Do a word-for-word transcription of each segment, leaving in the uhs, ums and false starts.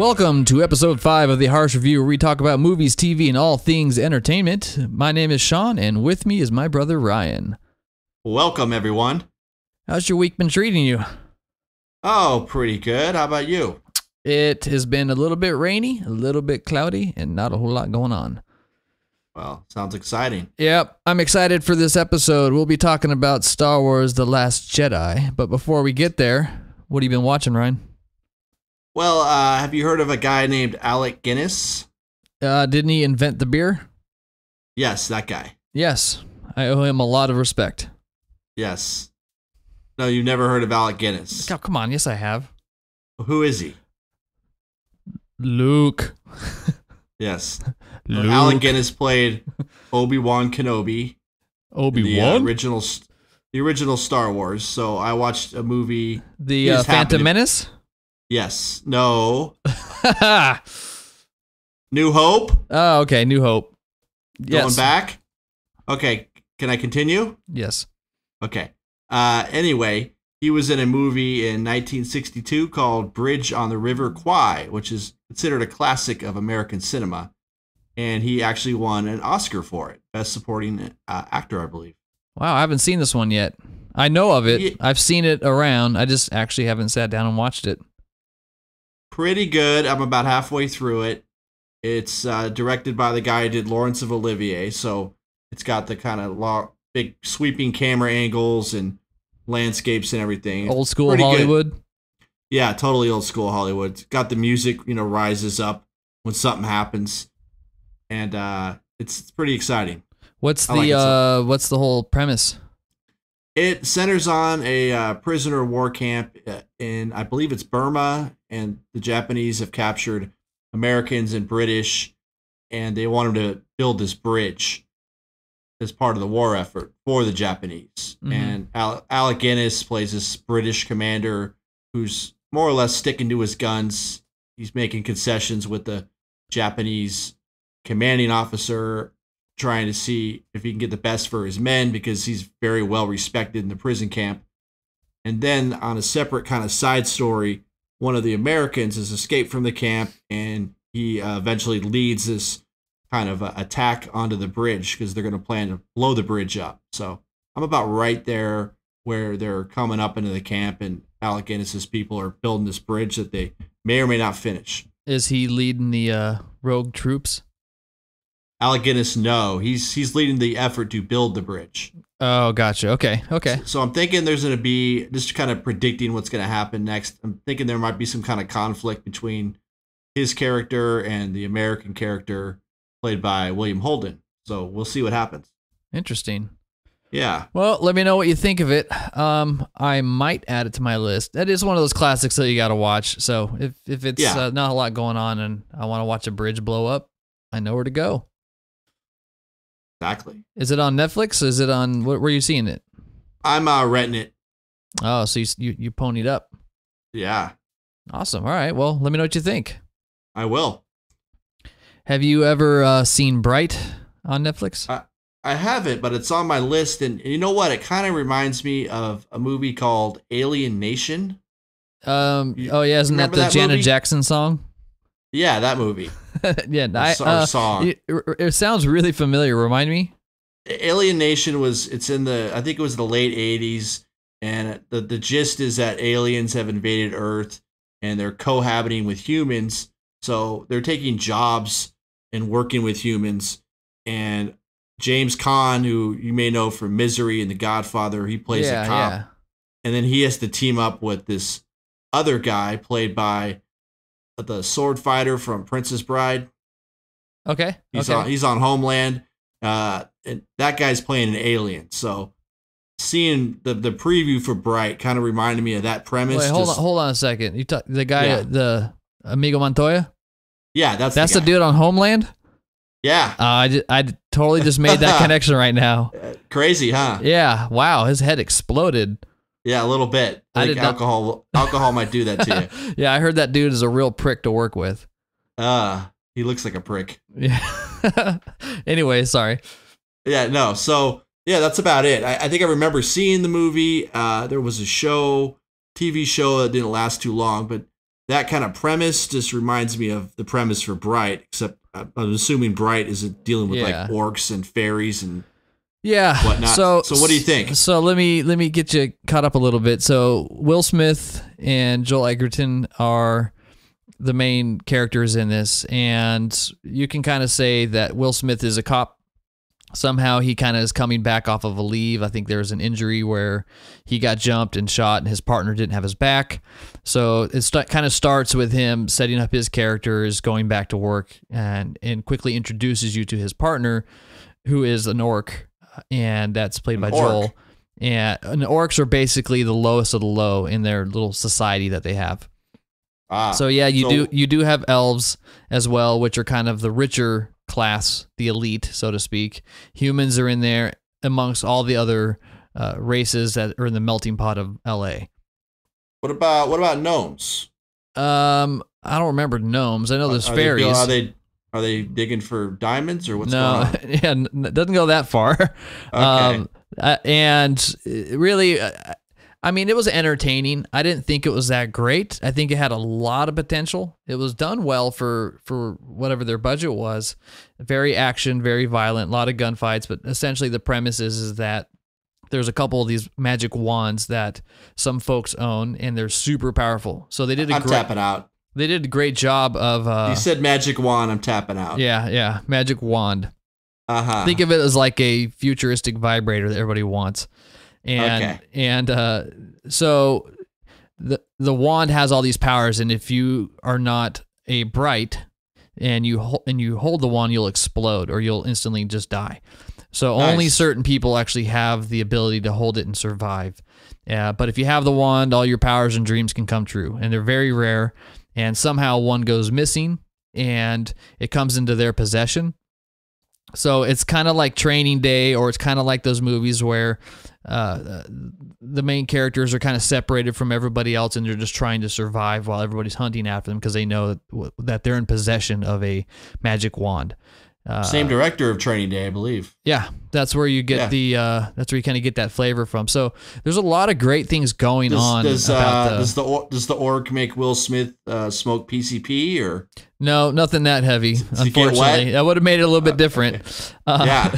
Welcome to episode five of the Harsch Review, where we talk about movies, T V, and all things entertainment. My name is Sean, and with me is my brother Ryan. Welcome, everyone. How's your week been treating you? Oh, pretty good. How about you? It has been a little bit rainy, a little bit cloudy, and not a whole lot going on. Well, sounds exciting. Yep, I'm excited for this episode. We'll be talking about Star Wars: The Last Jedi. But before we get there, what have you been watching, Ryan? Well, uh, have you heard of a guy named Alec Guinness? Uh, didn't he invent the beer? Yes, that guy. Yes, I owe him a lot of respect. Yes. No, you've never heard of Alec Guinness. Oh, come on, yes I have. Who is he? Luke. Yes. Luke. Alec Guinness played Obi-Wan Kenobi. Obi-Wan? The, uh, original, the original Star Wars. So I watched a movie. The uh, Phantom Menace? Yes. No. New Hope? Oh, okay. New Hope. Yes. Going back? Okay. Can I continue? Yes. Okay. Uh, anyway, he was in a movie in nineteen sixty-two called Bridge on the River Kwai, which is considered a classic of American cinema. And he actually won an Oscar for it. Best Supporting uh, Actor, I believe. Wow, I haven't seen this one yet. I know of it. Yeah. I've seen it around. I just actually haven't sat down and watched it. Pretty good. I'm about halfway through it. It's uh, directed by the guy who did Lawrence of Olivier, so it's got the kind of long, big sweeping camera angles and landscapes and everything. Old school Pretty Hollywood? Good. Yeah, totally old school Hollywood. It's got the music, you know, rises up when something happens, and uh, it's, it's pretty exciting. What's the like uh, what's the whole premise? It centers on a uh, prisoner war camp in, I believe it's Burma, and the Japanese have captured Americans and British, and they wanted to build this bridge as part of the war effort for the Japanese. Mm-hmm. And Al Alec Guinness plays this British commander who's more or less sticking to his guns. He's making concessions with the Japanese commanding officer, trying to see if he can get the best for his men because he's very well respected in the prison camp. And then on a separate kind of side story, one of the Americans has escaped from the camp, and he uh, eventually leads this kind of uh, attack onto the bridge because they're going to plan to blow the bridge up. So I'm about right there where they're coming up into the camp, and Alec Guinness's people are building this bridge that they may or may not finish. Is he leading the uh, rogue troops? Alec Guinness, no. He's he's leading the effort to build the bridge. Oh, gotcha. Okay, okay. So, so I'm thinking there's going to be, just kind of predicting what's going to happen next, I'm thinking there might be some kind of conflict between his character and the American character played by William Holden. So we'll see what happens. Interesting. Yeah. Well, let me know what you think of it. Um, I might add it to my list. That is one of those classics that you got to watch. So if, if it's yeah. uh, not a lot going on and I want to watch a bridge blow up, I know where to go. Exactly. Is it on Netflix? Is it on, where are you seeing it? I'm uh, renting it. Oh, so you, you, you ponied up. Yeah. Awesome. All right. Well, let me know what you think. I will. Have you ever uh, seen Bright on Netflix? I, I haven't, but it's on my list. And you know what? It kind of reminds me of a movie called Alien Nation. Um. You, oh, yeah. Isn't that the that Janet movie? Jackson song? Yeah, that movie. yeah, I, uh, song. It, it sounds really familiar. Remind me. Alien Nation was. It's in the. I think it was the late eighties, and the the gist is that aliens have invaded Earth, and they're cohabiting with humans. So they're taking jobs and working with humans. And James Caan, who you may know from Misery and The Godfather, he plays yeah, a cop, yeah. and then he has to team up with this other guy played by the sword fighter from Princess Bride. Okay. He's okay. on he's on Homeland. Uh and that guy's playing an alien. So seeing the the preview for Bright kind of reminded me of that premise. Wait, hold Just, on hold on a second. You talk, the guy yeah. the Amigo Montoya? Yeah, that's That's the, the dude on Homeland? Yeah. Uh, I, just, I totally just made that connection right now. Crazy, huh? Yeah. Wow. His head exploded. Yeah, a little bit. I, I think alcohol alcohol might do that to you. Yeah, I heard that dude is a real prick to work with. Uh, he looks like a prick. Yeah. Anyway, sorry. Yeah, no. So, yeah, that's about it. I, I think I remember seeing the movie. Uh, there was a show, T V show that didn't last too long, but that kind of premise just reminds me of the premise for Bright, except I'm assuming Bright is dealing with yeah. like orcs and fairies and yeah. whatnot. So, so what do you think? So let me let me get you caught up a little bit. So Will Smith and Joel Edgerton are the main characters in this, and you can kind of say that Will Smith is a cop. Somehow he kind of is coming back off of a leave. I think there was an injury where he got jumped and shot and his partner didn't have his back. So it st kind of starts with him setting up his characters, going back to work, and, and quickly introduces you to his partner, who is an orc, and that's played an by orc. Joel. And, and orcs are basically the lowest of the low in their little society that they have. Ah, so yeah, you so do you do have elves as well, which are kind of the richer class, the elite, so to speak. Humans are in there amongst all the other uh, races that are in the melting pot of L A. What about what about gnomes? Um, I don't remember gnomes. I know there's are, are fairies. They, are they are they digging for diamonds or what's no, going on? Yeah, it doesn't go that far. Okay. Um, uh, and really, uh, I mean, it was entertaining. I didn't think it was that great. I think it had a lot of potential. It was done well for, for whatever their budget was. Very action, very violent, a lot of gunfights. But essentially the premise is, is that there's a couple of these magic wands that some folks own, and they're super powerful. So they did a I'm great, tapping out. They did a great job of... Uh, you said magic wand, I'm tapping out. Yeah, yeah, magic wand. Uh-huh. Think of it as like a futuristic vibrator that everybody wants. And, okay. and, uh, so the, the wand has all these powers, and if you are not a Bright and you hold, and you hold the wand, you'll explode or you'll instantly just die. So nice. Only certain people actually have the ability to hold it and survive. Uh, but if you have the wand, all your powers and dreams can come true, and they're very rare, and somehow one goes missing and it comes into their possession. So it's kind of like Training Day, or it's kind of like those movies where uh, the main characters are kind of separated from everybody else, and they're just trying to survive while everybody's hunting after them because they know that, that they're in possession of a magic wand. Uh, Same director of Training Day, I believe. Yeah, that's where you get yeah. the uh, that's where you kind of get that flavor from. So there's a lot of great things going does, on. Does about uh, the, does the or, does the orc make Will Smith uh, smoke P C P or no? Nothing that heavy, does unfortunately. That would have made it a little bit different. Okay. Uh, yeah,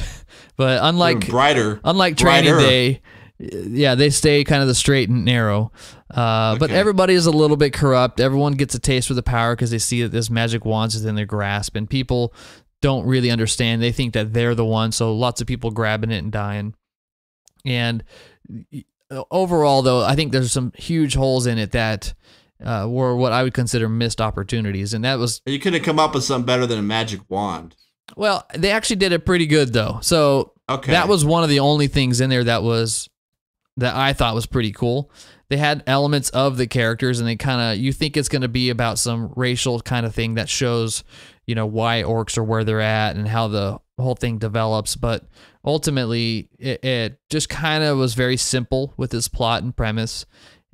but unlike brighter, unlike Training brighter. Day, yeah, they stay kind of the straight and narrow. Uh, okay. But everybody is a little bit corrupt. Everyone gets a taste for the power because they see that this magic wand is in their grasp, and people don't really understand. They think that they're the one, so lots of people grabbing it and dying. And overall, though, I think there's some huge holes in it that uh, were what I would consider missed opportunities, and that was... You could have come up with something better than a magic wand. Well, they actually did it pretty good, though. So okay. that was one of the only things in there that was... that I thought was pretty cool. They had elements of the characters, and they kind of, you think it's going to be about some racial kind of thing that shows, you know, why orcs are where they're at and how the whole thing develops. But ultimately it, it just kind of was very simple with its plot and premise.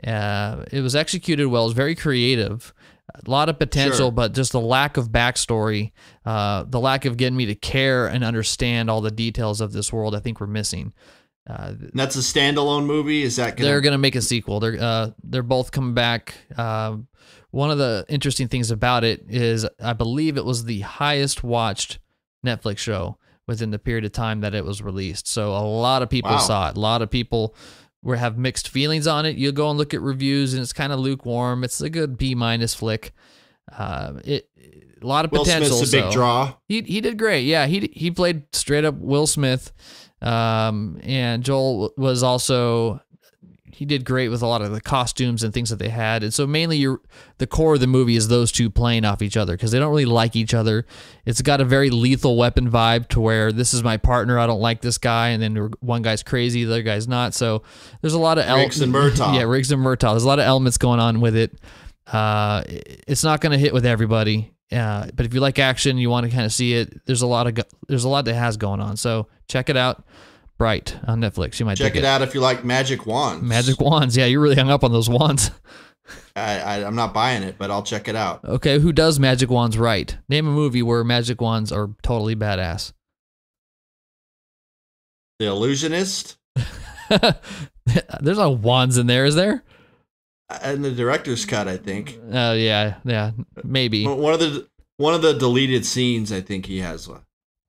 Uh, it was executed well. It was very creative, a lot of potential, sure. but just the lack of backstory, uh, the lack of getting me to care and understand all the details of this world, I think we're missing. Uh, that's a standalone movie. Is that gonna... they're going to make a sequel? They're uh, they're both coming back. Uh, one of the interesting things about it is I believe it was the highest watched Netflix show within the period of time that it was released. So a lot of people wow. saw it. A lot of people were have mixed feelings on it. You go and look at reviews, and it's kind of lukewarm. It's a good B minus flick. Uh, it a lot of Will potential. Will Smith's a so. big draw. He he did great. Yeah, he he played straight up Will Smith. Um, and Joel was also, he did great with a lot of the costumes and things that they had. And so mainly you're, the core of the movie is those two playing off each other because they don't really like each other. It's got a very Lethal Weapon vibe to where this is my partner. I don't like this guy. And then one guy's crazy, the other guy's not. So there's a lot of elements. Riggs and Murtaugh. Yeah, Riggs and Murtaugh. There's a lot of elements going on with it. Uh, it's not going to hit with everybody. Uh, but if you like action, you want to kind of see it. There's a lot of there's a lot that has going on. So check it out, Bright on Netflix. You might check it, it out if you like magic wands. Magic wands, yeah, you're really hung up on those wands. I, I I'm not buying it, but I'll check it out. Okay, who does magic wands right? Name a movie where magic wands are totally badass. The Illusionist. There's no wands in there, is there? in the director's cut, I think. Oh uh, yeah, yeah, maybe one of the one of the deleted scenes. I think he has a,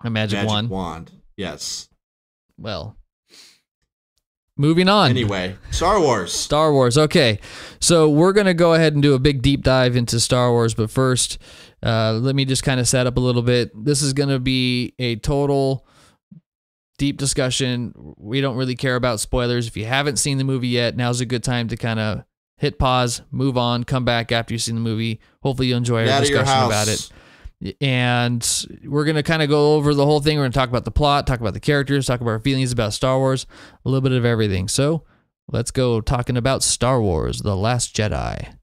a magic, magic wand. wand. Yes. Well, moving on. Anyway, Star Wars. Star Wars. Okay, so we're gonna go ahead and do a big deep dive into Star Wars, but first, uh, let me just kind of set up a little bit. This is gonna be a total deep discussion. We don't really care about spoilers. If you haven't seen the movie yet, now's a good time to kind of hit pause, move on, come back after you've seen the movie. Hopefully you'll enjoy our discussion about it. And we're going to kind of go over the whole thing. We're going to talk about the plot, talk about the characters, talk about our feelings about Star Wars, a little bit of everything. So let's go talking about Star Wars: The Last Jedi.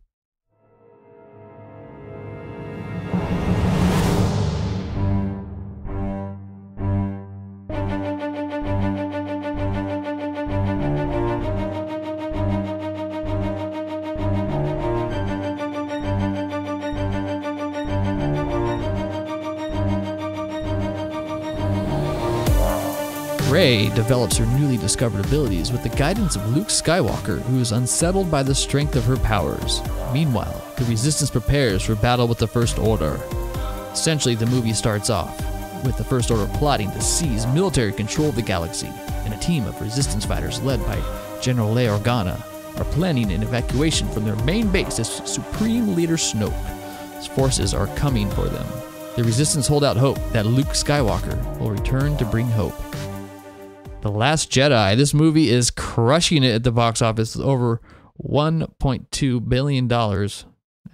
Rey develops her newly discovered abilities with the guidance of Luke Skywalker, who is unsettled by the strength of her powers. Meanwhile, the Resistance prepares for battle with the First Order. Essentially, the movie starts off with the First Order plotting to seize military control of the galaxy, and a team of Resistance fighters led by General Leia Organa are planning an evacuation from their main base as Supreme Leader Snoke's forces are coming for them. The Resistance hold out hope that Luke Skywalker will return to bring hope. The Last Jedi. This movie is crushing it at the box office with over one point two billion dollars.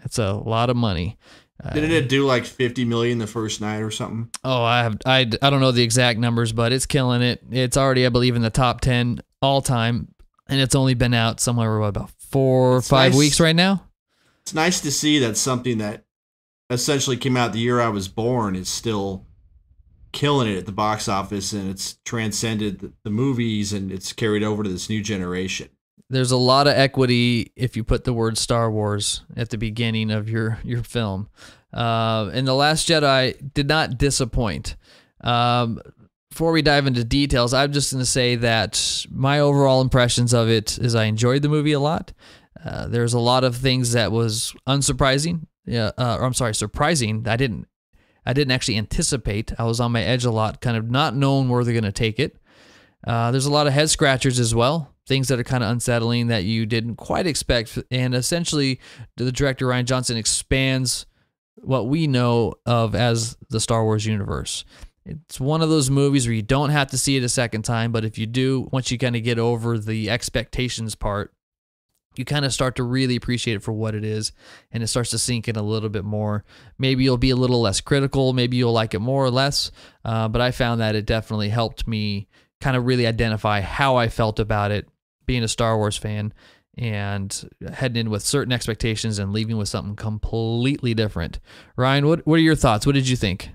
That's a lot of money. Uh, Didn't it do like fifty million dollars the first night or something? Oh, I have I, I don't know the exact numbers, but it's killing it. It's already, I believe, in the top ten all time, and it's only been out somewhere what, about four or it's five nice. weeks right now. It's nice to see that something that essentially came out the year I was born is still killing it at the box office, and it's transcended the, the movies, and it's carried over to this new generation. There's a lot of equity if you put the word Star Wars at the beginning of your your film. Uh, and The Last Jedi did not disappoint. Um, before we dive into details, I'm just going to say that my overall impressions of it is I enjoyed the movie a lot. Uh, there's a lot of things that was unsurprising. Yeah, uh, or I'm sorry, surprising. I didn't I didn't actually anticipate. I was on my edge a lot, kind of not knowing where they're going to take it. Uh, there's a lot of head scratchers as well, things that are kind of unsettling that you didn't quite expect. And essentially, the director, Rian Johnson, expands what we know of as the Star Wars universe. It's one of those movies where you don't have to see it a second time, but if you do, once you kind of get over the expectations part, you kind of start to really appreciate it for what it is, and it starts to sink in a little bit more. Maybe you'll be a little less critical. Maybe you'll like it more or less. Uh, but I found that it definitely helped me kind of really identify how I felt about it, being a Star Wars fan, and heading in with certain expectations and leaving with something completely different. Ryan, what what are your thoughts? What did you think?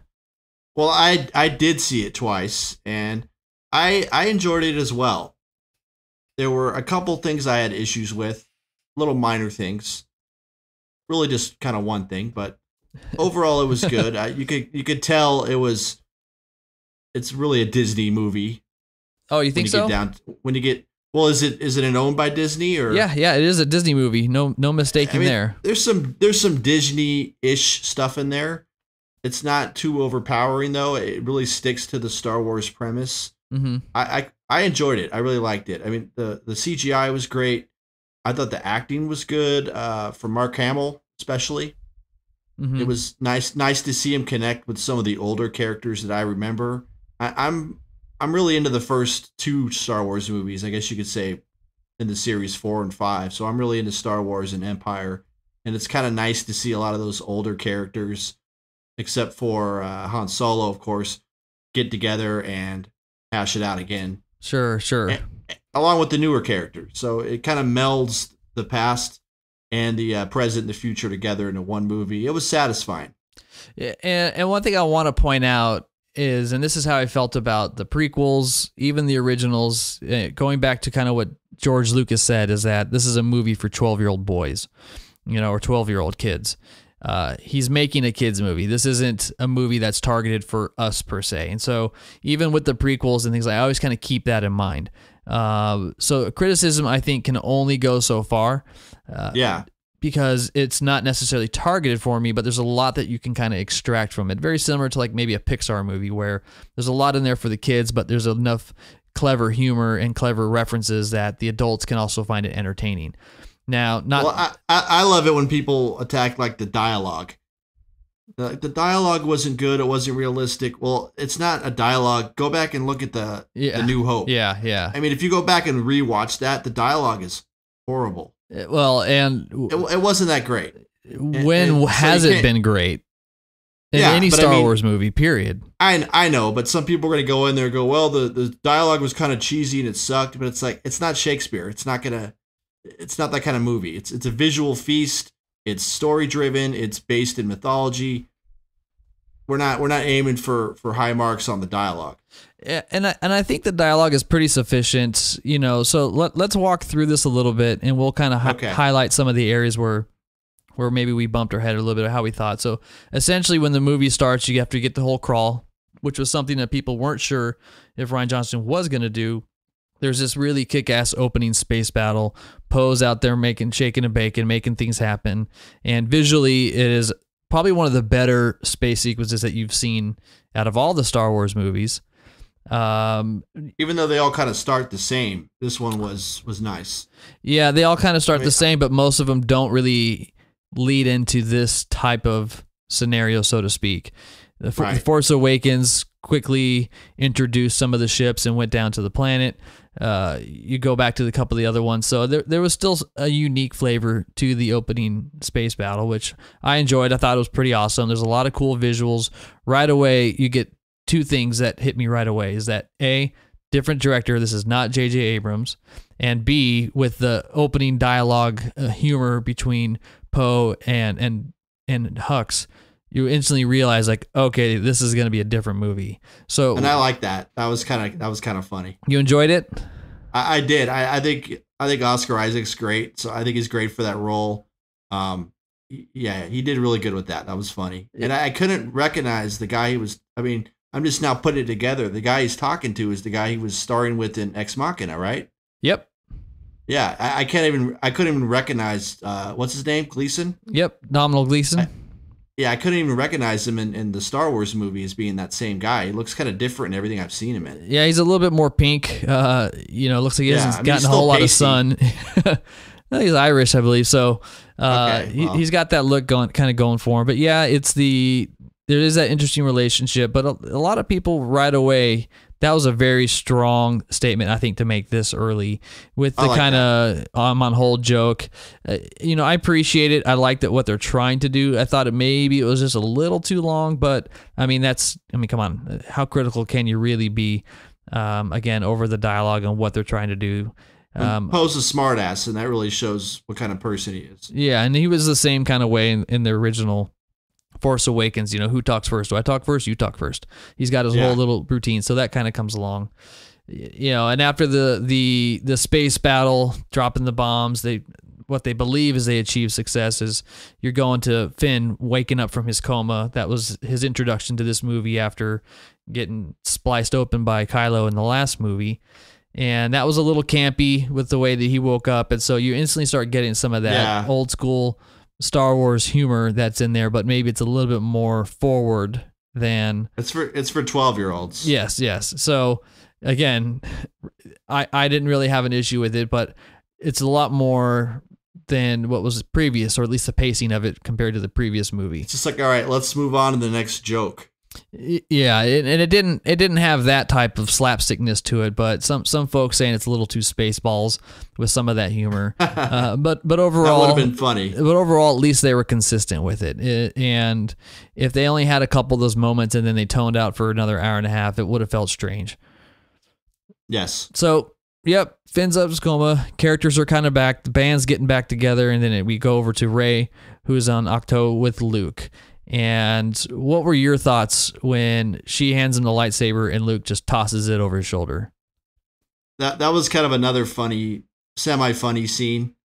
Well, I I did see it twice, and I I enjoyed it as well. There were a couple things I had issues with, little minor things, really just kind of one thing, but overall it was good. I, you could you could tell it was. It's really a Disney movie. Oh, you think when you so? Get down, when you get well, is it is it an owned by Disney or? Yeah, yeah, it is a Disney movie. No, no mistake I in mean, there. There's some there's some Disney-ish stuff in there. It's not too overpowering though. It really sticks to the Star Wars premise. Mm-hmm. I, I I enjoyed it. I really liked it. I mean, the, the C G I was great. I thought the acting was good uh, for Mark Hamill, especially. Mm-hmm. It was nice nice to see him connect with some of the older characters that I remember. I, I'm I'm really into the first two Star Wars movies, I guess you could say, in the series four and five. So I'm really into Star Wars and Empire, and it's kind of nice to see a lot of those older characters, except for uh, Han Solo, of course, get together and hash it out again. Sure, sure. And, along with the newer characters. So it kind of melds the past and the uh, present and the future together into one movie. It was satisfying. Yeah, and, and one thing I want to point out is, and this is how I felt about the prequels, even the originals, going back to kind of what George Lucas said, is that this is a movie for twelve-year-old boys, you know, or twelve-year-old kids. Uh, he's making a kids movie. This isn't a movie that's targeted for us per se. And so even with the prequels and things, I always kind of keep that in mind. Uh, so criticism, I think, can only go so far. Uh, yeah. Because it's not necessarily targeted for me, but there's a lot that you can kind of extract from it. Very similar to like maybe a Pixar movie where there's a lot in there for the kids, but there's enough clever humor and clever references that the adults can also find it entertaining. Now, not well, I, I, I love it when people attack like the dialogue. The, the dialogue wasn't good. It wasn't realistic. Well, it's not a dialogue. Go back and look at the, yeah. the New Hope. Yeah, yeah. I mean, if you go back and rewatch that, the dialogue is horrible. Well, and it, it wasn't that great. When and, and has so it been great? In yeah, any Star I mean, Wars movie, period. I I know, but some people are going to go in there and go, well, the, the dialogue was kind of cheesy and it sucked, but it's like, it's not Shakespeare. It's not going to, it's not that kind of movie. It's, it's a visual feast. It's story driven. It's based in mythology. We're not we're not aiming for for high marks on the dialogue. And I, and I think the dialogue is pretty sufficient, you know. So let, let's walk through this a little bit, and we'll kind of hi- okay. highlight some of the areas where where maybe we bumped our head a little bit, or how we thought. So essentially, when the movie starts, you have to get the whole crawl, which was something that people weren't sure if Rian Johnson was going to do. There's this really kick-ass opening space battle. Poe's out there making, shaking and baking, making things happen, and visually it is probably one of the better space sequences that you've seen out of all the Star Wars movies. Um, Even though they all kind of start the same, this one was was nice. Yeah, they all kind of start I mean, the same, but most of them don't really lead into this type of scenario, so to speak. The, right. The Force Awakens quickly introduced some of the ships and went down to the planet. Uh, you go back to the couple of the other ones. So there there was still a unique flavor to the opening space battle, which I enjoyed. I thought it was pretty awesome. There's a lot of cool visuals. Right away, you get two things that hit me right away is that A, different director. This is not J J. Abrams. And B, with the opening dialogue uh, humor between Poe and, and, and Hux, you instantly realize like, okay, this is going to be a different movie. So, and I like that. That was kind of, that was kind of funny. You enjoyed it? I, I did. I, I think, I think Oscar Isaac's great. So I think he's great for that role. Um, yeah, he did really good with that. That was funny. And I, I couldn't recognize the guy he was, I mean, I'm just now putting it together. The guy he's talking to is the guy he was starring with in Ex Machina, right? Yep. Yeah. I, I can't even, I couldn't even recognize, uh, what's his name? Gleason? Yep. Domhnall Gleeson. I, Yeah, I couldn't even recognize him in, in the Star Wars movie as being that same guy. He looks kind of different in everything I've seen him in. Yeah, he's a little bit more pink. Uh, you know, looks like he yeah, hasn't I mean, gotten a whole pasty. lot of sun. He's Irish, I believe. So uh, okay, well. he, he's got that look going, kind of going for him. But yeah, it's the there is that interesting relationship. But a, a lot of people right away, that was a very strong statement, I think, to make this early with the like kind of I'm on hold joke. Uh, you know, I appreciate it. I liked it, what they're trying to do. I thought it maybe it was just a little too long, but I mean, that's, I mean, come on, how critical can you really be, um, again, over the dialogue and what they're trying to do? Um, Poe's a smart ass, and that really shows what kind of person he is. Yeah, and he was the same kind of way in, in the original Force Awakens, you know, who talks first? Do I talk first? You talk first. He's got his yeah. whole little routine, so that kind of comes along, you know. And after the the the space battle, dropping the bombs, they what they believe is they achieve success. Is you're going to Finn waking up from his coma. That was his introduction to this movie after getting spliced open by Kylo in the last movie, and that was a little campy with the way that he woke up, and so you instantly start getting some of that yeah. old school Star Wars humor that's in there, but maybe it's a little bit more forward than it's for it's for twelve year olds. Yes, yes. So again, I I didn't really have an issue with it, but it's a lot more than what was previous, or at least the pacing of it compared to the previous movie. It's just like, all right, let's move on to the next joke. Yeah, and it didn't it didn't have that type of slapstickness to it, but some some folks saying it's a little too Spaceballs with some of that humor. uh, but but overall, that would have been funny. But overall, at least they were consistent with it. it. And if they only had a couple of those moments and then they toned out for another hour and a half, it would have felt strange. Yes. So, yep, Finn's up his coma. Characters are kind of back. The band's getting back together, and then it, we go over to Rey, who's on Octo with Luke. And what were your thoughts when she hands him the lightsaber and Luke just tosses it over his shoulder? That that was kind of another funny, semi-funny scene.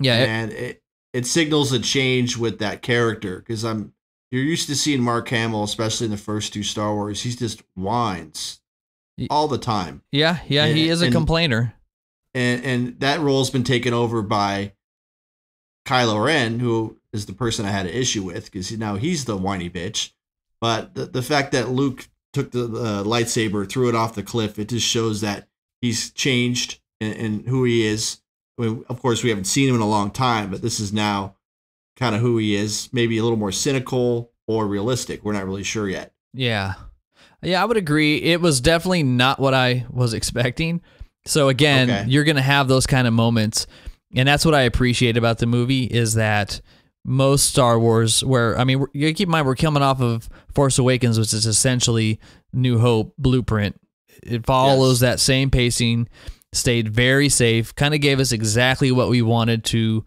Yeah, it, and it it signals a change with that character, because I'm you're used to seeing Mark Hamill, especially in the first two Star Wars. He just whines all the time. Yeah, yeah, and, he is a and, complainer. and and that role's been taken over by Kylo Ren, who is the person I had an issue with, because now he's the whiny bitch. But the, the fact that Luke took the, the lightsaber, threw it off the cliff, it just shows that he's changed in, in who he is. I mean, of course, we haven't seen him in a long time, but this is now kind of who he is, maybe a little more cynical or realistic. We're not really sure yet. Yeah. Yeah, I would agree. It was definitely not what I was expecting. So again, okay. You're going to have those kind of moments. And that's what I appreciate about the movie is that most Star Wars, where, I mean, you keep in mind, we're coming off of Force Awakens, which is essentially New Hope blueprint. It follows yes. that same pacing, stayed very safe, kind of gave us exactly what we wanted to,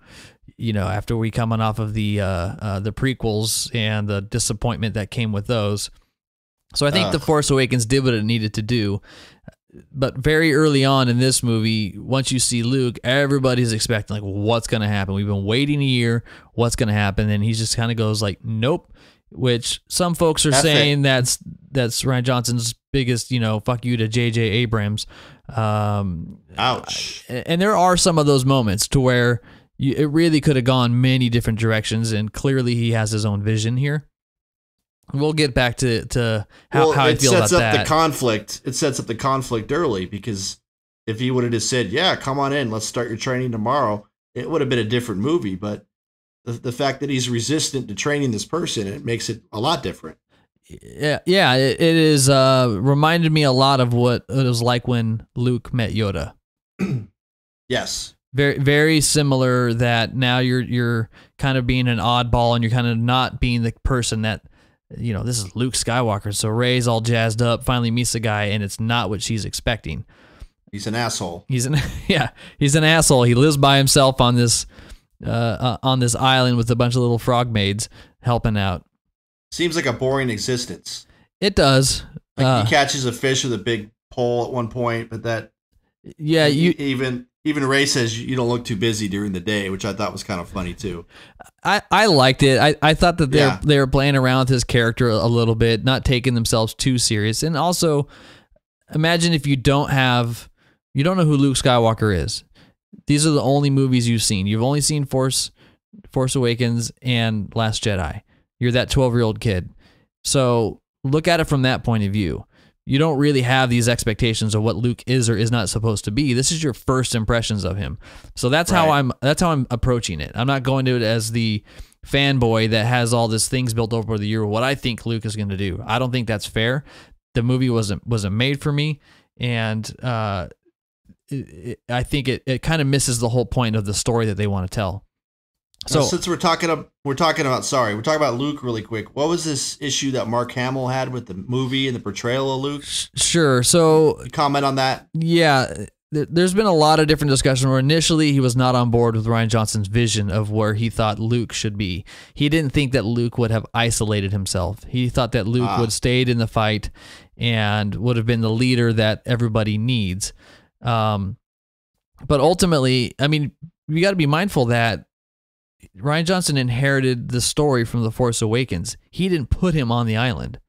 you know, after we coming off of the, uh, uh, the prequels and the disappointment that came with those. So I think uh. The Force Awakens did what it needed to do. But very early on in this movie, once you see Luke, everybody's expecting, like, what's going to happen? We've been waiting a year. What's going to happen? And he just kind of goes like, nope, which some folks are that's saying it. that's that's Rian Johnson's biggest, you know, fuck you to J J Abrams. Um, Ouch. And there are some of those moments to where you, it really could have gone many different directions, and clearly he has his own vision here. We'll get back to, to how, well, how I feel about that. It sets up the conflict. It sets up the conflict early, because if he would have just said, yeah, come on in, let's start your training tomorrow, it would have been a different movie. But the, the fact that he's resistant to training this person, it makes it a lot different. Yeah, yeah, it, it is uh, reminded me a lot of what it was like when Luke met Yoda. Yes. Very, very similar, that now you're, you're kind of being an oddball, and you're kind of not being the person that, you know, this is Luke Skywalker, so Rey's all jazzed up, finally meets the guy, and it's not what she's expecting. He's an asshole. He's an yeah, he's an asshole. He lives by himself on this uh, uh, on this island with a bunch of little frog maids helping out. Seems like a boring existence. It does. Like uh, he catches a fish with a big pole at one point, but that yeah, you even even Rey says you don't look too busy during the day, which I thought was kind of funny too. I, I liked it. I, I thought that they're yeah. they're playing around with his character a little bit, not taking themselves too serious. And also, imagine if you don't have, you don't know who Luke Skywalker is. These are the only movies you've seen. You've only seen Force, Force Awakens and Last Jedi. You're that twelve-year-old kid. So look at it from that point of view. You don't really have these expectations of what Luke is or is not supposed to be. This is your first impressions of him. So that's right. how I'm that's how I'm approaching it. I'm not going to it as the fanboy that has all these things built over the year, what I think Luke is going to do. I don't think that's fair. The movie wasn't wasn't made for me, and uh, it, it, I think it it kind of misses the whole point of the story that they want to tell. So now, since we're talking we're talking about sorry, we're talking about Luke really quick. What was this issue that Mark Hamill had with the movie and the portrayal of Luke? Sure. So comment on that. Yeah, th there's been a lot of different discussion where initially he was not on board with Rian Johnson's vision of where he thought Luke should be. He didn't think that Luke would have isolated himself. He thought that Luke ah. would have stayed in the fight and would have been the leader that everybody needs. Um, but ultimately, I mean, we got to be mindful that Rian Johnson inherited the story from The Force Awakens. He didn't put him on the island.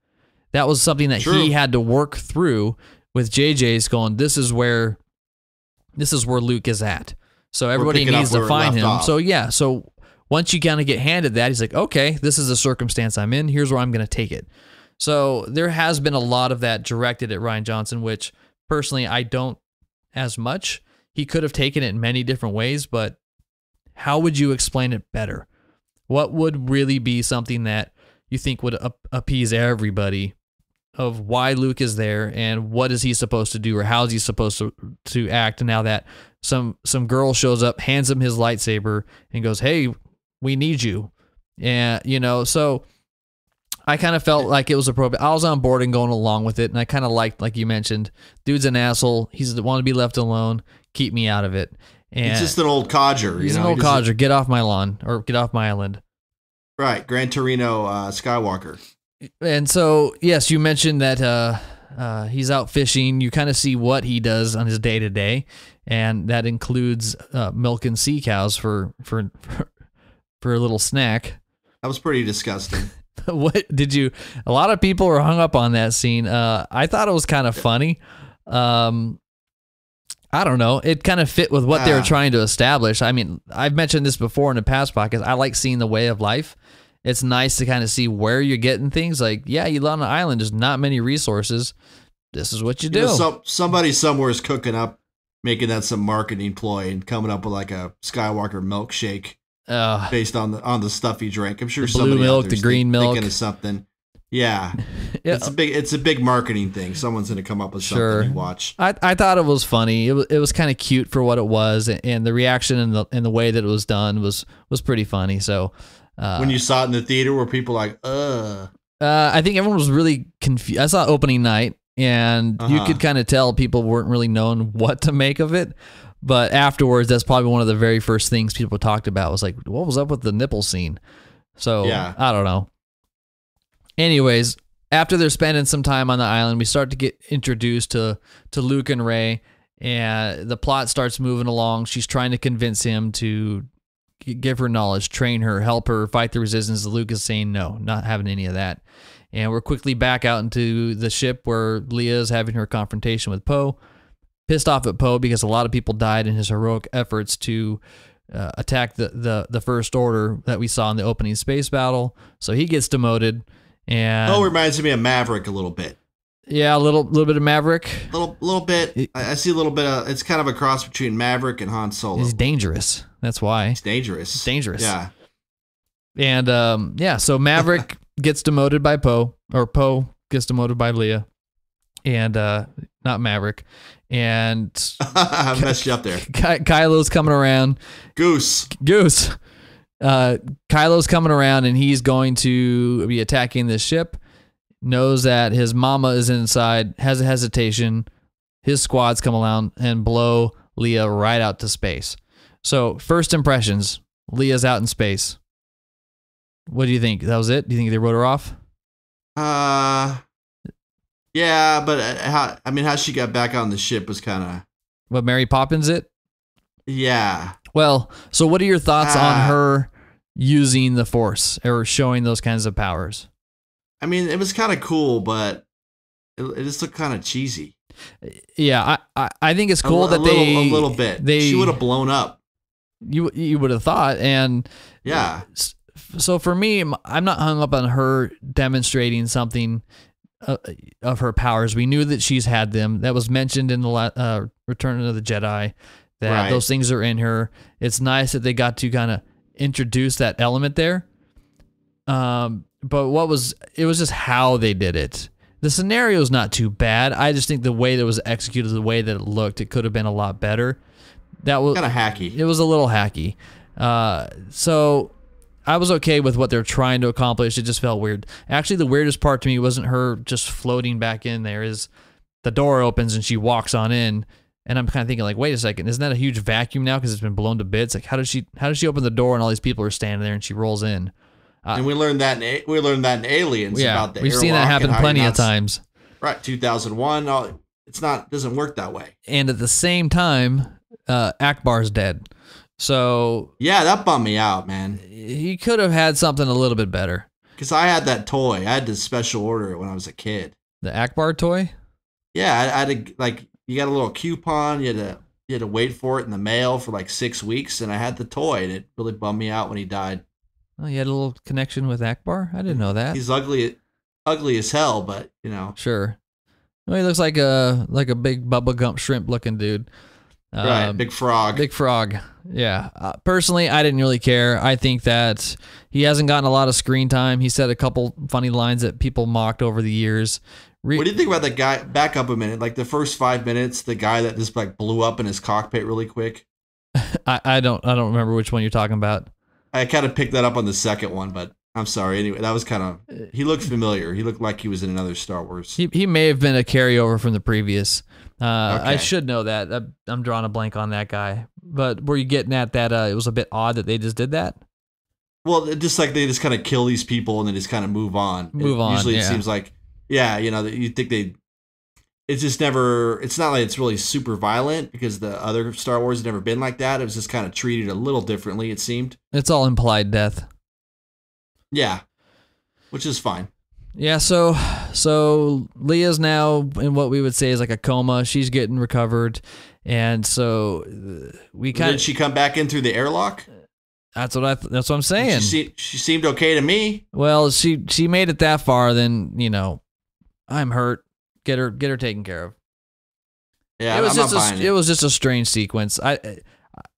That was something that True. he had to work through with J J's going, this is where this is where Luke is at. So everybody needs to find him. Off. So yeah, so once you kind of get handed that, he's like, okay, this is the circumstance I'm in. Here's where I'm going to take it. So there has been a lot of that directed at Rian Johnson, which personally I don't as much. He could have taken it in many different ways, but how would you explain it better? What would really be something that you think would up appease everybody of why Luke is there and what is he supposed to do, or how is he supposed to, to act now that some, some girl shows up, hands him his lightsaber and goes, hey, we need you. And, you know, so I kind of felt like it was appropriate. I was on board and going along with it, and I kind of liked, like you mentioned, dude's an asshole. He's want to be left alone. Keep me out of it. And he's just an old codger. He's you know? an old he codger. Get off my lawn, or get off my island. Right. Gran Torino uh, Skywalker. And so, yes, you mentioned that uh, uh, he's out fishing. You kind of see what he does on his day-to-day, and that includes uh, milking sea cows for, for, for, for a little snack. That was pretty disgusting. What did you... A lot of people were hung up on that scene. Uh, I thought it was kind of funny. Um I don't know. It kind of fit with what ah. they were trying to establish. I mean, I've mentioned this before in the past podcast. I like seeing the way of life. It's nice to kind of see where you're getting things. Like, yeah, you live on an island. There's not many resources. This is what you do. You know, so, somebody somewhere is cooking up, making that some marketing ploy and coming up with like a Skywalker milkshake uh, based on the on the stuff he drank. I'm sure somebody blue milk, the green milk, thinking of something. Yeah. yeah, it's a big it's a big marketing thing. Someone's going to come up with something sure. to watch. I I thought it was funny. It was it was kind of cute for what it was, and the reaction and the and the way that it was done was was pretty funny. So uh, when you saw it in the theater, were people like, uh, uh I think everyone was really confused. I saw opening night, and uh-huh. you could kind of tell people weren't really knowing what to make of it. But afterwards, that's probably one of the very first things people talked about was like, what was up with the nipple scene? So yeah. I don't know. Anyways, after they're spending some time on the island, we start to get introduced to, to Luke and Rey, and the plot starts moving along. She's trying to convince him to give her knowledge, train her, help her fight the resistance. Luke is saying no, not having any of that. And we're quickly back out into the ship where Leia is having her confrontation with Poe, pissed off at Poe because a lot of people died in his heroic efforts to uh, attack the, the, the First Order that we saw in the opening space battle. So he gets demoted. And oh, reminds me of Maverick a little bit. Yeah, a little, little bit of Maverick. Little, little bit. I, I see a little bit of. It's kind of a cross between Maverick and Han Solo. He's dangerous. That's why. He's dangerous. He's dangerous. Yeah. And um, yeah, so Maverick gets demoted by Poe, or Poe gets demoted by Leia, and uh, not Maverick. And I messed you up there. Ky Kylo's coming around. Goose. Goose. Uh, Kylo's coming around, and he's going to be attacking this ship. Knows that his mama is inside, has a hesitation. His squads come around and blow Leia right out to space. So, first impressions, Leia's out in space. What do you think? That was it? Do you think they wrote her off? Uh, yeah, but how, I mean, how she got back on the ship was kind of... What, Mary Poppins it? Yeah. Well, so what are your thoughts uh, on her using the Force or showing those kinds of powers? I mean, it was kind of cool, but it, it just looked kind of cheesy. Yeah, I, I, I think it's cool a, that a little, they a little bit. They, she would have blown up. You you would have thought, and yeah. So for me, I'm not hung up on her demonstrating something uh, of her powers. We knew that she's had them. That was mentioned in the uh, Return of the Jedi. That right. Those things are in her. It's nice that they got to kind of introduce that element there. Um, but what was, it was just how they did it. The scenario is not too bad. I just think the way that it was executed, the way that it looked, it could have been a lot better. That was kind of hacky. It was a little hacky. Uh, so I was okay with what they're trying to accomplish. It just felt weird. Actually, the weirdest part to me wasn't her just floating back in there. Is the door opens and she walks on in. And I'm kind of thinking like, wait a second, isn't that a huge vacuum now because it's been blown to bits? Like, how does she how does she open the door and all these people are standing there and she rolls in? Uh, and we learned that in, we learned that in Aliens yeah, about the we've seen that happen plenty not, of times. Right, two thousand one. It's not doesn't work that way. And at the same time, uh, Ackbar's dead. So yeah, that bummed me out, man. He could have had something a little bit better. Because I had that toy, I had to special order it when I was a kid. The Ackbar toy? Yeah, I, I had a like. You got a little coupon. You had to you had to wait for it in the mail for like six weeks, and I had the toy, and it really bummed me out when he died. Oh, you had a little connection with Ackbar? I didn't know that. He's ugly, ugly as hell, but you know. Sure. Well, he looks like a like a big Bubba Gump shrimp looking dude. Right, um, big frog. Big frog. Yeah. Uh, personally, I didn't really care. I think that he hasn't gotten a lot of screen time. He said a couple funny lines that people mocked over the years. What do you think about the guy? Back up a minute. Like the first five minutes, the guy that just like blew up in his cockpit really quick. I, I don't, I don't remember which one you're talking about. I kind of picked that up on the second one, but I'm sorry. Anyway, that was kind of. He looked familiar. He looked like he was in another Star Wars. He he may have been a carryover from the previous. Uh, okay. I should know that. I, I'm drawing a blank on that guy. But were you getting at that? Uh, it was a bit odd that they just did that. Well, just like they just kind of kill these people and then just kind of move on. Move on. Usually, yeah. It seems like. Yeah, you know, you think they, it's just never, it's not like it's really super violent because the other Star Wars has never been like that. It was just kind of treated a little differently, it seemed. It's all implied death. Yeah, which is fine. Yeah, so So Leia's now in what we would say is like a coma. She's getting recovered. And so we kind of... Did she come back in through the airlock? That's what I. Th that's what I'm saying. She, se she seemed okay to me. Well, she she made it that far. Then you know, I'm hurt. Get her get her taken care of. Yeah, it was I'm just a, it. it was just a strange sequence. I,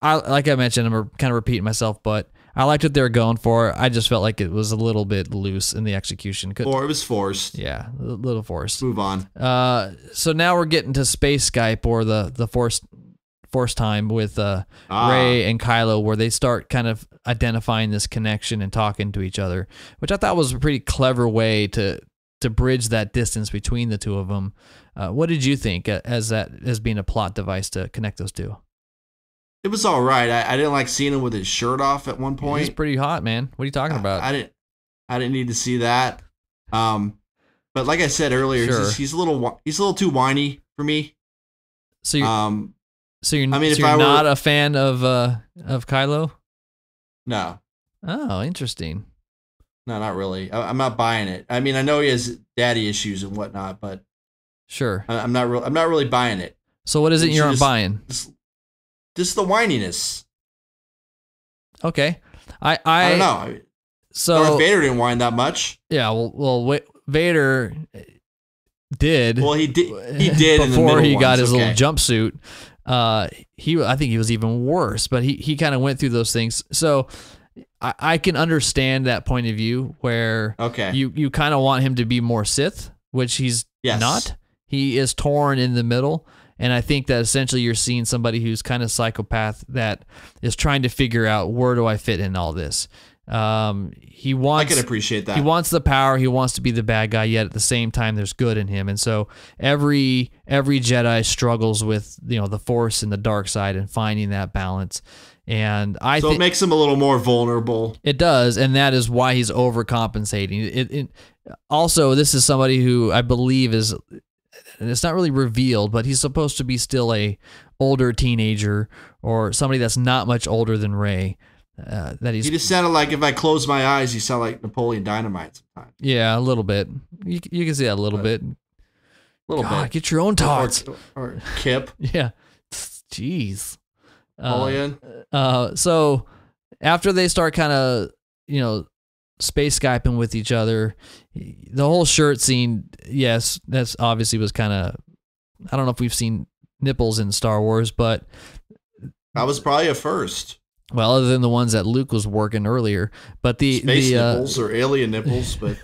I like I mentioned, I'm kind of repeating myself, but I liked what they were going for. I just felt like it was a little bit loose in the execution. Could, or it was forced. Yeah, a little forced. Move on. Uh, so now we're getting to Space Skype, or the the forced. Force time with uh, ah. Rey and Kylo, where they start kind of identifying this connection and talking to each other, which I thought was a pretty clever way to to bridge that distance between the two of them. Uh, what did you think as that as being a plot device to connect those two? It was all right. I, I didn't like seeing him with his shirt off at one point. He's pretty hot, man. What are you talking about? I, I didn't. I didn't need to see that. Um, but like I said earlier, sure. he's, he's a little he's a little too whiny for me. So you. Um, So you're, I mean, so if you're I were, not a fan of uh, of Kylo? No. Oh, interesting. No, not really. I, I'm not buying it. I mean, I know he has daddy issues and whatnot, but sure, I, I'm not real. I'm not really buying it. So what is it you aren't just, buying? Just, just the whininess. Okay, I I, I don't know. So Darth Vader didn't whine that much. Yeah. Well, well, Vader. Did well? He did. He did before in the he got ones. his okay. little jumpsuit. Uh, he, I think he was even worse, but he, he kind of went through those things. So I, I can understand that point of view where okay. you, you kind of want him to be more Sith, which he's yes. not. He is torn in the middle. And I think that essentially you're seeing somebody who's kind of psychopath that is trying to figure out, where do I fit in all this? Um, he wants, I can appreciate that. He wants the power. He wants to be the bad guy, yet at the same time, there's good in him. And so every, every Jedi struggles with, you know, the Force and the dark side and finding that balance. And I so it makes him a little more vulnerable. It does. And that is why he's overcompensating. It, it also, this is somebody who I believe is, and it's not really revealed, but he's supposed to be still a older teenager or somebody that's not much older than Rey. Uh, that he's, he just sounded like, if I close my eyes, you sound like Napoleon Dynamite sometimes. Yeah, a little bit. You, you can see that a little but, bit. A little God, bit. Get your own thoughts. Or, or, or Kip. Yeah. Jeez. Napoleon. Uh, uh, so after they start kind of, you know, space Skyping with each other, the whole shirt scene, yes, that's obviously was kind of, I don't know if we've seen nipples in Star Wars, but. That was probably a first. Well, other than the ones that Luke was working earlier, but the space the, uh, nipples or alien nipples, but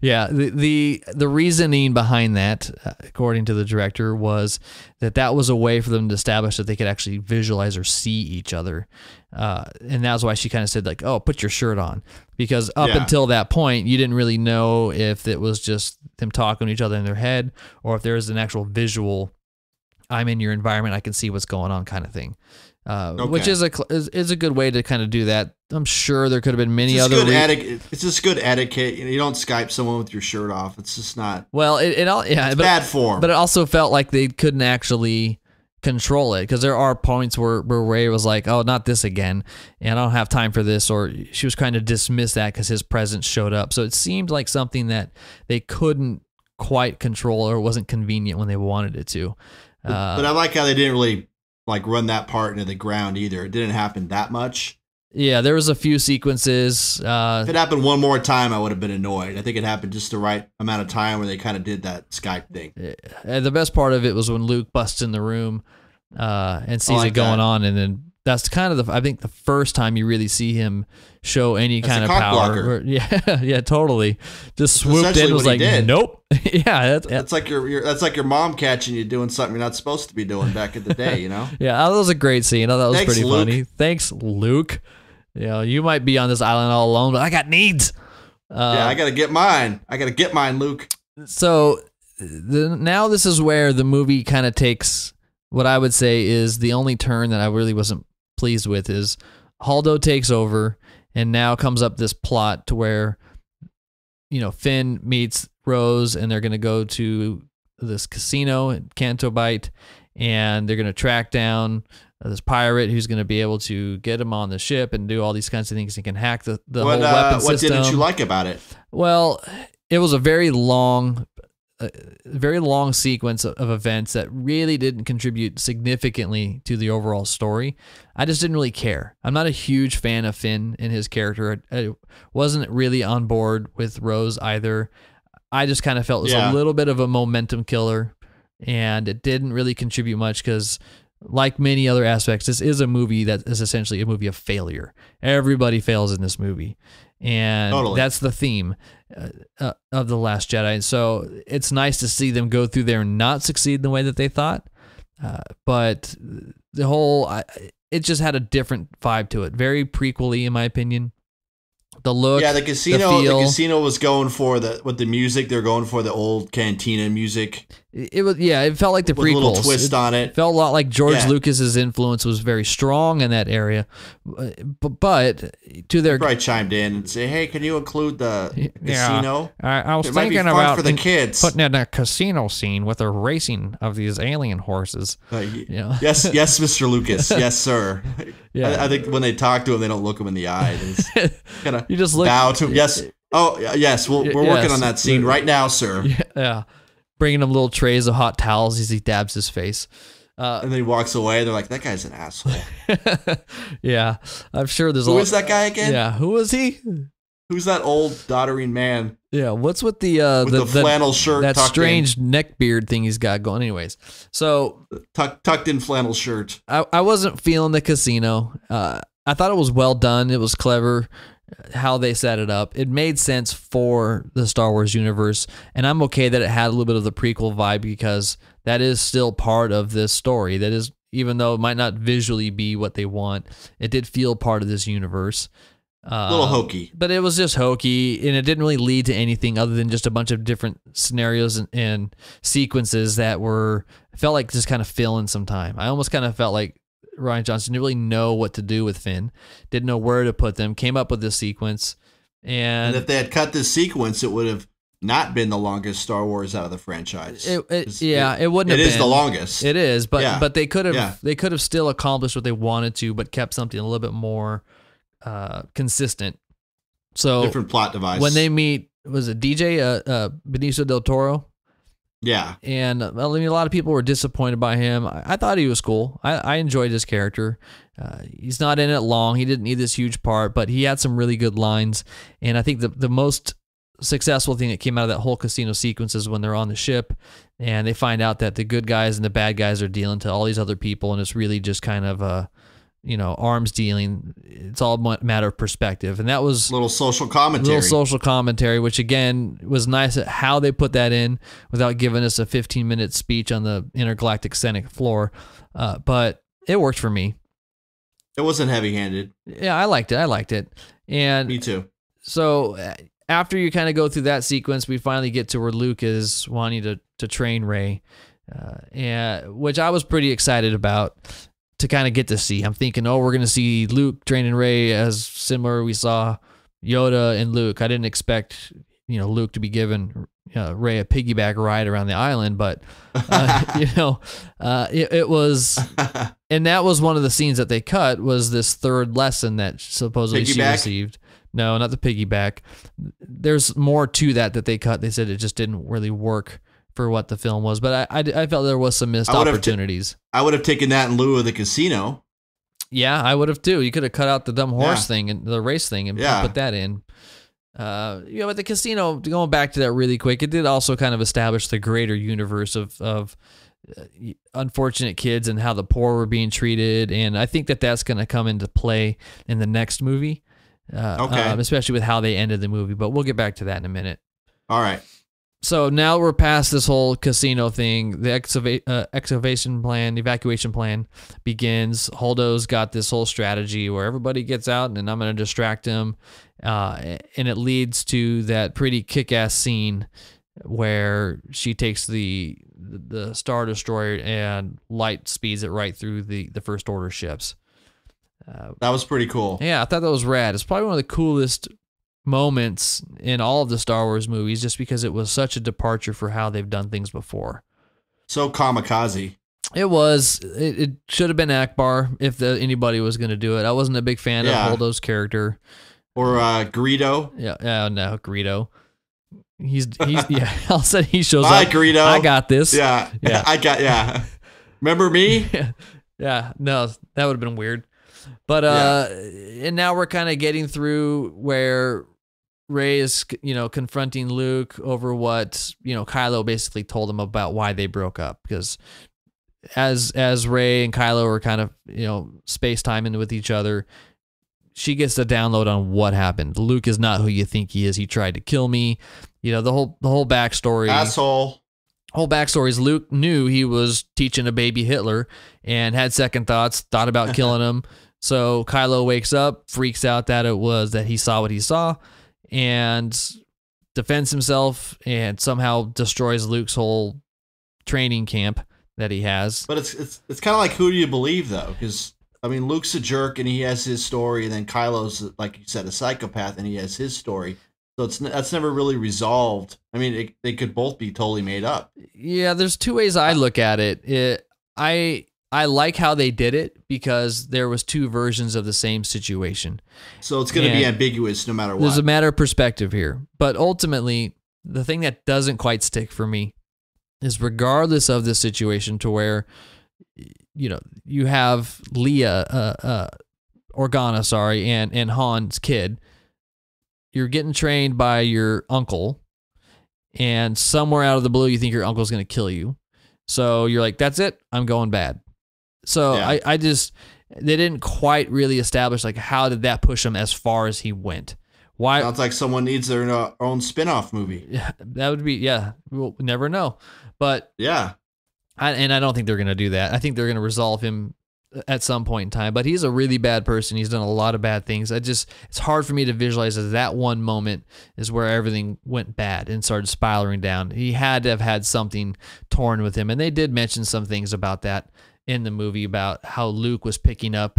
yeah, the, the the reasoning behind that, according to the director, was that that was a way for them to establish that they could actually visualize or see each other, uh, and that's why she kind of said like, "Oh, put your shirt on," because up yeah. until that point, you didn't really know if it was just them talking to each other in their head or if there was an actual visual. I'm in your environment. I can see what's going on, kind of thing. Uh, okay. Which is a is, is a good way to kind of do that. I'm sure there could have been many it's other. Good it's just good etiquette. You know, you don't Skype someone with your shirt off. It's just not. Well, it, it all yeah, it's but, bad form. But it also felt like they couldn't actually control it, because there are points where where Rey was like, "Oh, not this again," and I don't have time for this. Or she was trying to dismiss that because his presence showed up. So it seemed like something that they couldn't quite control, or wasn't convenient when they wanted it to. But, uh, but I like how they didn't really. Like run that part into the ground either. It didn't happen that much. Yeah, there was a few sequences. Uh, if it happened one more time, I would have been annoyed. I think it happened just the right amount of time where they kind of did that Skype thing. And the best part of it was when Luke busts in the room uh, and sees like it going that. on. And then that's kind of, the I think, the first time you really see him show any that's kind of power. Or, yeah, yeah, totally. Just swooped in and was like, nope. yeah, that's, that's like your, your that's like your mom catching you doing something you're not supposed to be doing back in the day, you know. yeah, that was a great scene. Oh, that was Thanks, pretty Luke. funny. Thanks, Luke. You know, you might be on this island all alone, but I got needs. Uh, yeah, I gotta get mine. I gotta get mine, Luke. So the, now this is where the movie kind of takes what I would say is the only turn that I really wasn't pleased with is Haldo takes over, and now comes up this plot to where you know Finn meets Rose, and they're going to go to this casino in Canto Bight, and they're going to track down this pirate who's going to be able to get him on the ship and do all these kinds of things. He can hack the, the what, whole weapon uh, what system. What didn't you like about it? Well, it was a very long, uh, very long sequence of, of events that really didn't contribute significantly to the overall story. I just didn't really care. I'm not a huge fan of Finn and his character. I, I wasn't really on board with Rose either. I just kind of felt it was yeah. a little bit of a momentum killer, and it didn't really contribute much because, like many other aspects, this is a movie that is essentially a movie of failure. Everybody fails in this movie, and totally. that's the theme uh, of The Last Jedi. And so it's nice to see them go through there and not succeed in the way that they thought. Uh, but the whole, I, it just had a different vibe to it. Very prequel-y, in my opinion. The look, yeah, the casino, the, the casino was going for the with the music. They're going for the old cantina music. It was, yeah, it felt like the prequels. With a little twist it, on it. It felt a lot like George yeah. Lucas's influence was very strong in that area. But, but to their, they probably chimed in and say, "Hey, can you include the yeah, casino?" I, I was it thinking about for the kids putting in a casino scene with a racing of these alien horses. Uh, you know? Yes, yes, Mister Lucas, yes, sir. Yeah. I, I think when they talk to him, they don't look him in the eye. They kind of you just look, bow to him. Yes. Oh, yes. We'll, we're yes. working on that scene right now, sir. Yeah. Bringing him little trays of hot towels as he dabs his face. Uh, and then he walks away. They're like, that guy's an asshole. Yeah. I'm sure there's who a lot. Who is that guy again? Yeah. Who is he? Who's that old doddering man? Yeah, what's with the uh, with the, the flannel the, shirt? That strange in. neck beard thing he's got going. Anyways, so Tuck, tucked in flannel shirt. I, I wasn't feeling the casino. Uh, I thought it was well done. It was clever how they set it up. It made sense for the Star Wars universe, and I'm okay that it had a little bit of the prequel vibe because that is still part of this story. That is, even though it might not visually be what they want, it did feel part of this universe. Uh, a little hokey, but it was just hokey, and it didn't really lead to anything other than just a bunch of different scenarios and, and sequences that were felt like just kind of filling some time. I almost kind of felt like Rian Johnson didn't really know what to do with Finn, didn't know where to put them, came up with this sequence, and, and if they had cut this sequence, it would have not been the longest Star Wars out of the franchise. It, it, yeah, it, it wouldn't. It have is been. the longest. It is, but yeah. but they could have yeah. they could have still accomplished what they wanted to, but kept something a little bit more uh consistent. So different plot device. When they meet, was it D J uh, uh Benicio del Toro? Yeah. And I mean, a lot of people were disappointed by him. I, I thought he was cool. I, I enjoyed his character. Uh, he's not in it long. He didn't need this huge part, but he had some really good lines. And I think the the most successful thing that came out of that whole casino sequence is when they're on the ship and they find out that the good guys and the bad guys are dealing to all these other people, and it's really just kind of a you know, arms dealing. It's all a matter of perspective. And that was a little social commentary, little social commentary, which again was nice at how they put that in without giving us a fifteen minute speech on the intergalactic Senate floor. Uh, but it worked for me. It wasn't heavy handed. Yeah. I liked it. I liked it. And me too. So after you kind of go through that sequence, we finally get to where Luke is wanting to, to train Rey, uh, and which I was pretty excited about. To kind of get to see, I'm thinking, oh, we're gonna see Luke training Rey as similar we saw Yoda and Luke. I didn't expect, you know, Luke to be giving uh, Rey a piggyback ride around the island, but uh, you know, uh, it, it was, and that was one of the scenes that they cut was this third lesson that supposedly piggyback? she received. No, not the piggyback. There's more to that that they cut. They said it just didn't really work for what the film was, but I, I, I felt there was some missed I opportunities. I would have taken that in lieu of the casino. Yeah, I would have too. You could have cut out the dumb horse yeah. thing and the race thing and yeah. put that in. Uh, you know, but the casino, going back to that really quick, it did also kind of establish the greater universe of, of uh, unfortunate kids and how the poor were being treated. And I think that that's going to come into play in the next movie, uh, okay. um, especially with how they ended the movie, but we'll get back to that in a minute. All right. So now we're past this whole casino thing. The excava uh, excavation plan, evacuation plan begins. Holdo's got this whole strategy where everybody gets out and I'm going to distract him. Uh, and it leads to that pretty kick-ass scene where she takes the the Star Destroyer and light speeds it right through the, the First Order ships. Uh, that was pretty cool. Yeah, I thought that was rad. It's probably one of the coolest moments in all of the Star Wars movies, just because it was such a departure for how they've done things before. So kamikaze. It was. It, it should have been Ackbar if the, anybody was going to do it. I wasn't a big fan yeah. of Holdo's character. Or uh, Greedo. Yeah. Uh, no, Greedo. He's he's yeah. All of a sudden he shows Bye, up. Greedo. I got this. Yeah, yeah. I got yeah. Remember me? Yeah. Yeah. No, that would have been weird. But uh, yeah. And now we're kind of getting through where Rey is, you know, confronting Luke over what, you know, Kylo basically told him about why they broke up, because as as Rey and Kylo are kind of, you know, space timing with each other, she gets the download on what happened. Luke is not who you think he is. He tried to kill me. You know, the whole the whole backstory. Asshole. Whole backstory is Luke knew he was teaching a baby Hitler and had second thoughts, thought about killing him. So Kylo wakes up, freaks out that it was that he saw what he saw, and defends himself and somehow destroys Luke's whole training camp that he has. But it's it's it's kind of like, who do you believe though? Because I mean, Luke's a jerk and he has his story, and then Kylo's, like you said, a psychopath and he has his story. So it's that's never really resolved. I mean, it, they could both be totally made up. Yeah, there's two ways I look at it. It I I like how they did it because there was two versions of the same situation. So it's going to be ambiguous no matter what. There's a matter of perspective here. But ultimately, the thing that doesn't quite stick for me is, regardless of this situation, to where, you know, you have Leia, uh, uh, Organa, sorry, and, and Han's kid. You're getting trained by your uncle, and somewhere out of the blue, you think your uncle's going to kill you. So you're like, that's it. I'm going bad. So yeah. I, I just, they didn't quite really establish, like, how did that push him as far as he went? Why? Sounds like someone needs their own spinoff movie. Yeah, that would be, yeah, we'll never know. But yeah. I, and I don't think they're going to do that. I think they're going to resolve him at some point in time, but he's a really bad person. He's done a lot of bad things. I just, it's hard for me to visualize that that one moment is where everything went bad and started spiraling down. He had to have had something torn with him. And they did mention some things about that in the movie, about how Luke was picking up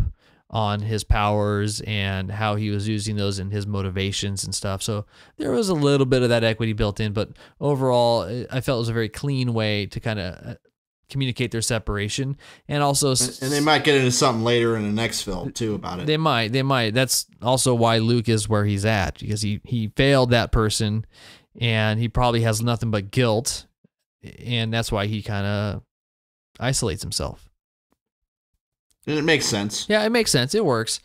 on his powers and how he was using those in his motivations and stuff. So there was a little bit of that equity built in, but overall I felt it was a very clean way to kind of communicate their separation, and also, and they might get into something later in the next film too about it. They might, they might. That's also why Luke is where he's at, because he he failed that person, and he probably has nothing but guilt, and that's why he kind of isolates himself. And it makes sense. Yeah, it makes sense. It works.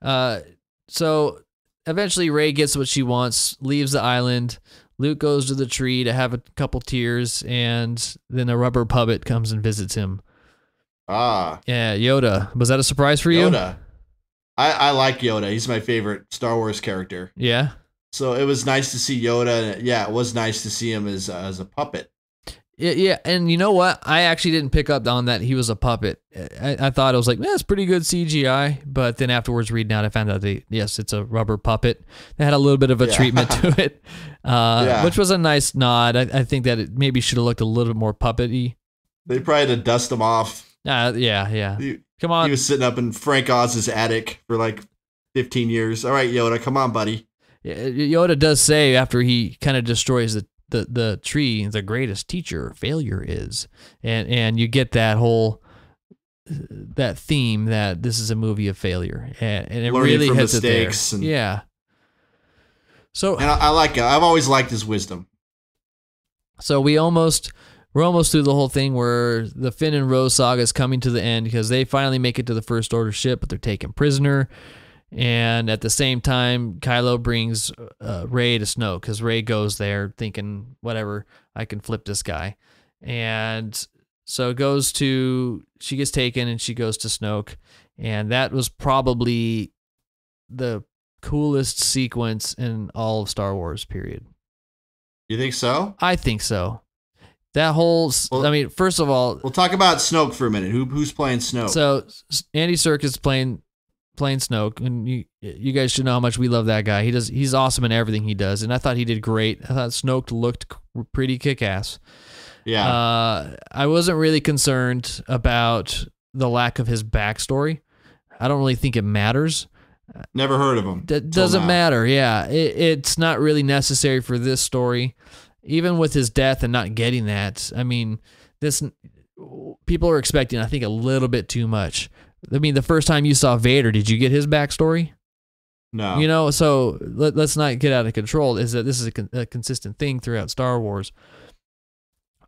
Uh, so eventually, Rey gets what she wants, leaves the island. Luke goes to the tree to have a couple tears, and then a rubber puppet comes and visits him. Ah. Yeah, Yoda. Was that a surprise for you? Yoda. I, I like Yoda. He's my favorite Star Wars character. Yeah. So it was nice to see Yoda. Yeah, it was nice to see him as, uh, as a puppet. Yeah, yeah, and you know what? I actually didn't pick up on that he was a puppet. I, I thought it was like, that's eh, pretty good C G I, but then afterwards reading out, I found out that, yes, it's a rubber puppet. They had a little bit of a yeah. treatment to it, uh, yeah. which was a nice nod. I, I think that it maybe should have looked a little bit more puppety. They probably had to dust him off. Uh, yeah, yeah. He, come on. He was sitting up in Frank Oz's attic for like fifteen years. All right, Yoda, come on, buddy. Yoda does say, after he kind of destroys the the the tree, the greatest teacher failure is, and and you get that whole that theme that this is a movie of failure, and, and it learning really from hits mistakes it there. And, yeah. So and I, I like it. I've always liked his wisdom. So we almost we're almost through the whole thing where the Finn and Rose saga is coming to the end, because they finally make it to the First Order ship, but they're taken prisoner. And at the same time, Kylo brings uh, Rey to Snoke, because Rey goes there thinking, whatever, I can flip this guy. And so goes to, she gets taken and she goes to Snoke. And that was probably the coolest sequence in all of Star Wars, period. You think so? I think so. That whole, well, I mean, first of all. We'll talk about Snoke for a minute. Who, who's playing Snoke? So Andy Serkis playing playing Snoke, and you you guys should know how much we love that guy. He does he's awesome in everything he does, and I thought he did great. I thought Snoke looked pretty kick-ass. Yeah. Uh, I wasn't really concerned about the lack of his backstory. I don't really think it matters. Never heard of him. That doesn't matter. Yeah. It, it's not really necessary for this story. Even with his death and not getting that, I mean, this people are expecting, I think, a little bit too much. I mean, the first time you saw Vader, did you get his backstory? No. You know, so let, let's not get out of control. Is that this is a, con a consistent thing throughout Star Wars.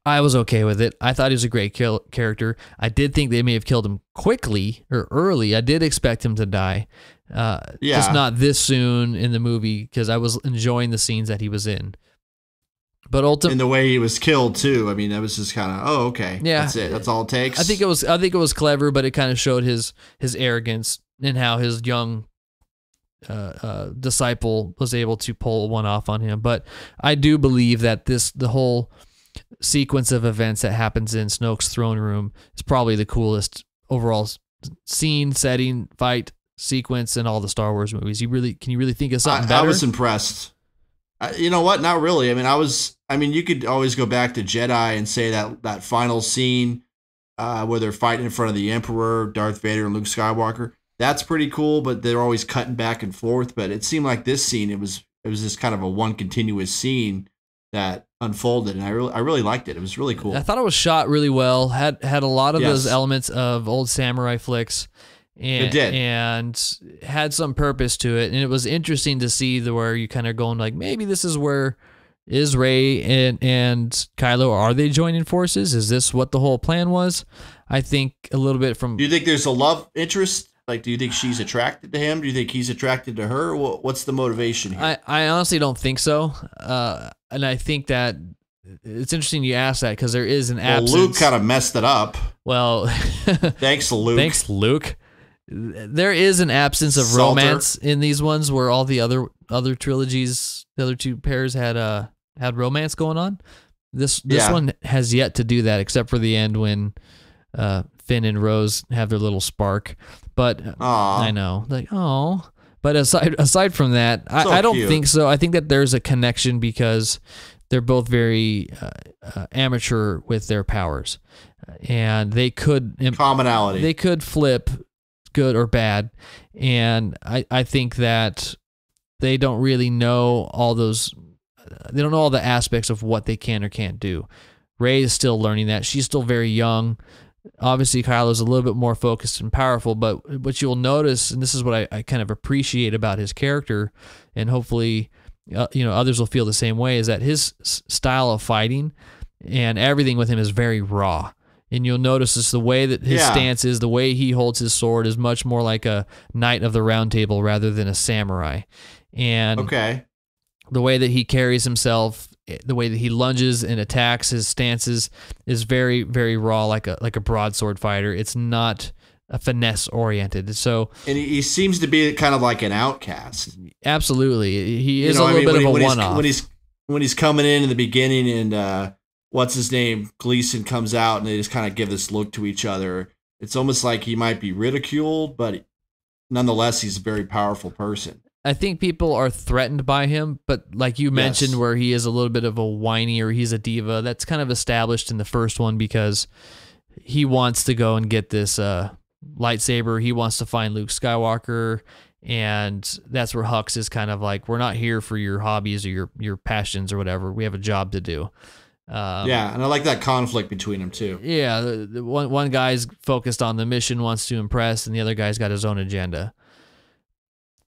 I was okay with it. I thought he was a great kill character. I did think they may have killed him quickly or early. I did expect him to die. Uh, yeah. Just not this soon in the movie, because I was enjoying the scenes that he was in. But ultimately, and the way he was killed too. I mean, that was just kind of, oh, okay, yeah, that's it. That's all it takes. I think it was. I think it was clever, but it kind of showed his his arrogance and how his young uh, uh, disciple was able to pull one off on him. But I do believe that this the whole sequence of events that happens in Snoke's throne room is probably the coolest overall scene, setting, fight sequence in all the Star Wars movies. You really can you really think of something I, better? I was impressed. You know what? Not really. I mean, I was. I mean, you could always go back to Jedi and say that that final scene uh, where they're fighting in front of the Emperor, Darth Vader, and Luke Skywalker. That's pretty cool, but they're always cutting back and forth. But it seemed like this scene, it was it was just kind of a one continuous scene that unfolded, and I really I really liked it. It was really cool. I thought it was shot really well. had had a lot of yes. those elements of old samurai flicks. And, it did, and had some purpose to it, and it was interesting to see the where you kind of going like, maybe this is where is Rey and and Kylo, are they joining forces? Is this what the whole plan was? I think a little bit from. Do you think there's a love interest? Like, do you think she's attracted to him? Do you think he's attracted to her? What's the motivation here? I I honestly don't think so, uh, and I think that it's interesting you ask that, because there is an well, absence. Luke kind of messed it up. Well, thanks, Luke. Thanks, Luke. There is an absence of Salter. romance in these ones, where all the other other trilogies, the other two pairs had uh had romance going on. This this yeah. one has yet to do that, except for the end when uh, Finn and Rose have their little spark. But Aww. I know, like oh, but aside aside from that, so I, I don't cute. think so. I think that there's a connection because they're both very uh, uh, amateur with their powers, and they could commonality. They could flip. Good or bad, and I, I think that they don't really know all those they don't know all the aspects of what they can or can't do. Rey is still learning that. She's still very young. Obviously Kylo's a little bit more focused and powerful, but what you'll notice, and this is what I, I kind of appreciate about his character, and hopefully uh, you know others will feel the same way, is that his style of fighting and everything with him is very raw. And you'll notice it's the way that his yeah. stance is, the way he holds his sword is much more like a knight of the round table rather than a samurai. And okay. the way that he carries himself, the way that he lunges and attacks, his stances is very, very raw, like a like a broadsword fighter. It's not a finesse oriented. So and he seems to be kind of like an outcast. Absolutely, he is you know, a little I mean, bit of he, a one off. When he's when he's coming in in the beginning and. Uh, What's his name? Gleason comes out, and they just kind of give this look to each other. It's almost like he might be ridiculed, but nonetheless, he's a very powerful person. I think people are threatened by him, but like you mentioned, yes. where he is a little bit of a whiny or he's a diva, that's kind of established in the first one because he wants to go and get this uh, lightsaber. He wants to find Luke Skywalker, and that's where Hux is kind of like, we're not here for your hobbies or your, your passions or whatever. We have a job to do. Um, yeah, and I like that conflict between them too. Yeah, the, the one one guy's focused on the mission, wants to impress, and the other guy's got his own agenda.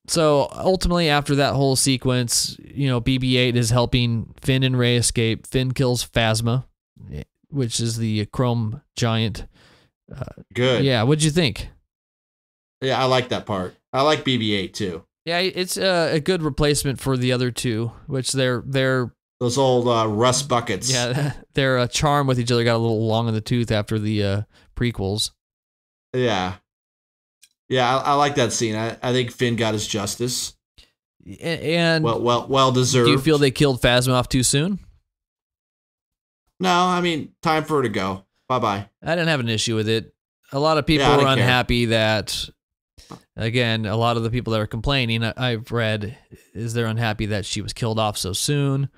So ultimately, after that whole sequence, you know, B B eight is helping Finn and Rey escape. Finn kills Phasma, which is the chrome giant. Uh, Good. Yeah, what'd you think? Yeah, I like that part. I like B B eight too. Yeah, it's a, a good replacement for the other two, which they're they're. Those old uh, rust buckets. Yeah, their uh, charm with each other got a little long in the tooth after the uh, prequels. Yeah. Yeah, I, I like that scene. I, I think Finn got his justice. And well, well, well deserved. Do you feel they killed Phasma off too soon? No, I mean, time for her to go. Bye-bye. I didn't have an issue with it. A lot of people yeah, were unhappy care. that... Again, a lot of the people that are complaining, I, I've read, is they're unhappy that she was killed off so soon.